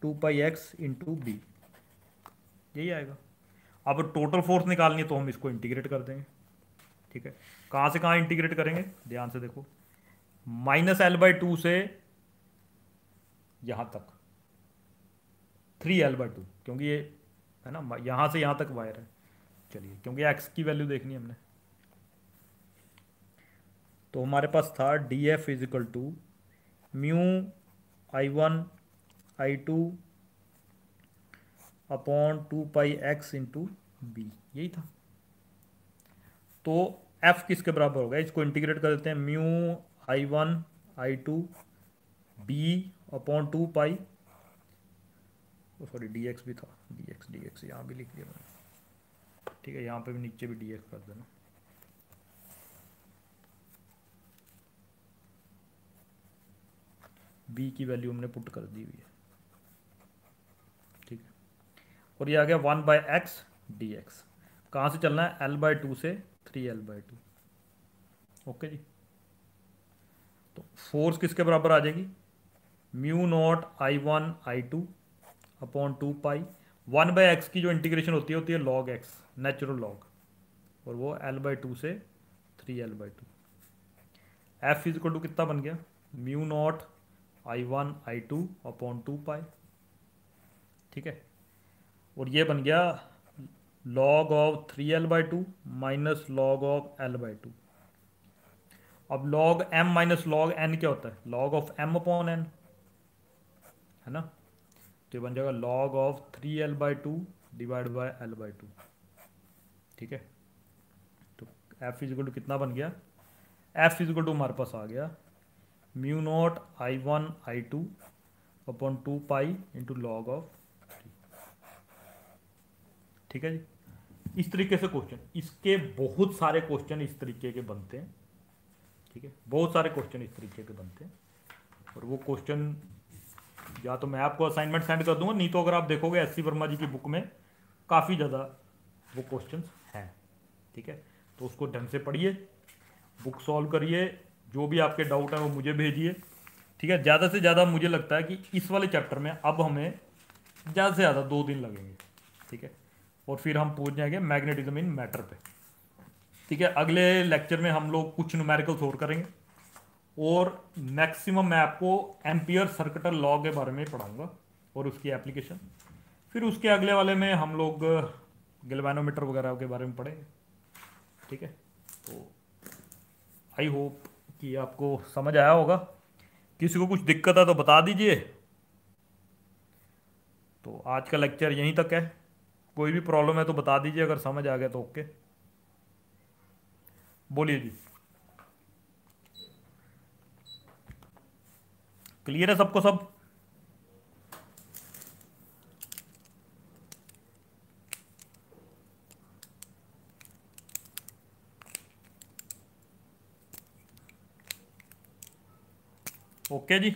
two pi X into B, यही आएगा। अब टोटल फोर्स निकालनी है तो हम इसको इंटीग्रेट कर देंगे। ठीक है, कहाँ से कहाँ इंटीग्रेट करेंगे, ध्यान से देखो, माइनस एल बाई टू से यहाँ तक थ्री एल बाई टू, क्योंकि ये है ना यहाँ से यहाँ तक वायर है। चलिए, क्योंकि एक्स की वैल्यू देखनी है हमने, तो हमारे पास था D F is equal to mu I one I two upon two pi X into B, यही था। तो F किसके बराबर होगा, इसको इंटीग्रेट कर देते हैं, mu I one I two B upon two pi, sorry D X भी था, डी एक्स डी एक्स यहाँ भी लिख दिया मैंने, ठीक है, यहाँ पे भी नीचे भी डी एक्स कर देना। B की वैल्यू हमने पुट कर दी हुई है, ठीक है, और ये आ गया one by X D X. कहाँ से चलना है, L बाई टू से three L by two. Okay जी, तो फोर्स किसके बराबर आ जाएगी, mu not I one I two upon two pi, one by X की जो इंटीग्रेशन होती है होती है लॉग एक्स, नेचुरल लॉग, और वो एल बाई टू से three L by two. F is equal to कितना बन गया, mu not I one I two upon two pi, ठीक है। और ये बन गया log of three L by two minus log of L by two. अब log m minus log N क्या होता है, log of m upon N, है ना। तो ये बन जाएगा log of three L by two divide by L by two, ठीक है। तो f इज इक्वल टू कितना बन गया, f इज इक्वल टू हमारे पास आ गया mu not I one I two upon two pi into log of, ठीक है जी। इस तरीके से क्वेश्चन, इसके बहुत सारे क्वेश्चन इस तरीके के बनते हैं, ठीक है, बहुत सारे क्वेश्चन इस तरीके के बनते हैं। और वो क्वेश्चन या तो मैं आपको असाइनमेंट सेंड कर दूंगा, नहीं तो अगर आप देखोगे एस सी वर्मा जी की बुक में काफ़ी ज़्यादा वो क्वेश्चन हैं, ठीक है। तो उसको ढंग से पढ़िए, बुक सॉल्व करिए, जो भी आपके डाउट हैं वो मुझे भेजिए, ठीक है। ज़्यादा से ज़्यादा मुझे लगता है कि इस वाले चैप्टर में अब हमें ज़्यादा से ज़्यादा दो दिन लगेंगे, ठीक है। और फिर हम पहुँच जाएंगे मैग्नेटिज्म इन मैटर पे, ठीक है। अगले लेक्चर में हम लोग कुछ न्यूमेरिकल सॉल्व करेंगे और मैक्सिमम मैं आपको एम्पियर सर्किटल लॉ के बारे में पढ़ाऊँगा और उसकी एप्लीकेशन। फिर उसके अगले वाले में हम लोग गैल्वेनोमीटर वगैरह के बारे में पढ़ेंगे, ठीक है। तो आई होप कि आपको समझ आया होगा। किसी को कुछ दिक्कत है तो बता दीजिए। तो आज का लेक्चर यहीं तक है, कोई भी प्रॉब्लम है तो बता दीजिए, अगर समझ आ गया तो ओके। बोलिए जी, क्लियर है सबको सब? ओके जी,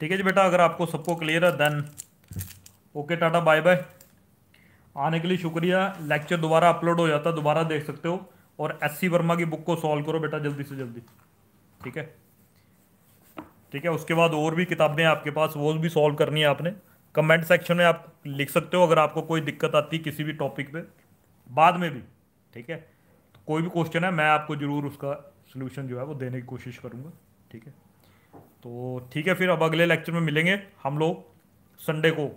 ठीक है जी बेटा। अगर आपको सबको क्लियर है then okay, tata bye bye. आने के लिए शुक्रिया। लेक्चर दोबारा अपलोड हो जाता है, दोबारा देख सकते हो। और एस सी वर्मा की बुक को सॉल्व करो बेटा जल्दी से जल्दी, ठीक है ठीक है। उसके बाद और भी किताबें आपके पास, वो भी सॉल्व करनी है आपने। कमेंट सेक्शन में आप लिख सकते हो अगर आपको कोई दिक्कत आती है किसी भी टॉपिक पे, बाद में भी, ठीक है। तो कोई भी क्वेश्चन है मैं आपको ज़रूर उसका सलूशन जो है वो देने की कोशिश करूँगा, ठीक है। तो ठीक है, फिर अब अगले लेक्चर में मिलेंगे हम लोग संडे को,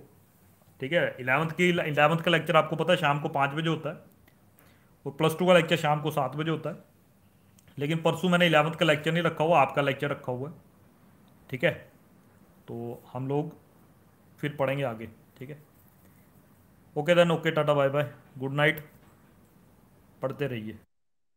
ठीक है। इलेवंथ की इलेवंथ का लेक्चर आपको पता है शाम को पाँच बजे होता है और प्लस टू का लेक्चर शाम को सात बजे होता है। लेकिन परसों मैंने इलेवंथ का लेक्चर नहीं रखा हुआ, आपका लेक्चर रखा हुआ है, ठीक है। तो हम लोग फिर पढ़ेंगे आगे, ठीक है। Okay then okay, tata bye bye, good night, पढ़ते रहिए।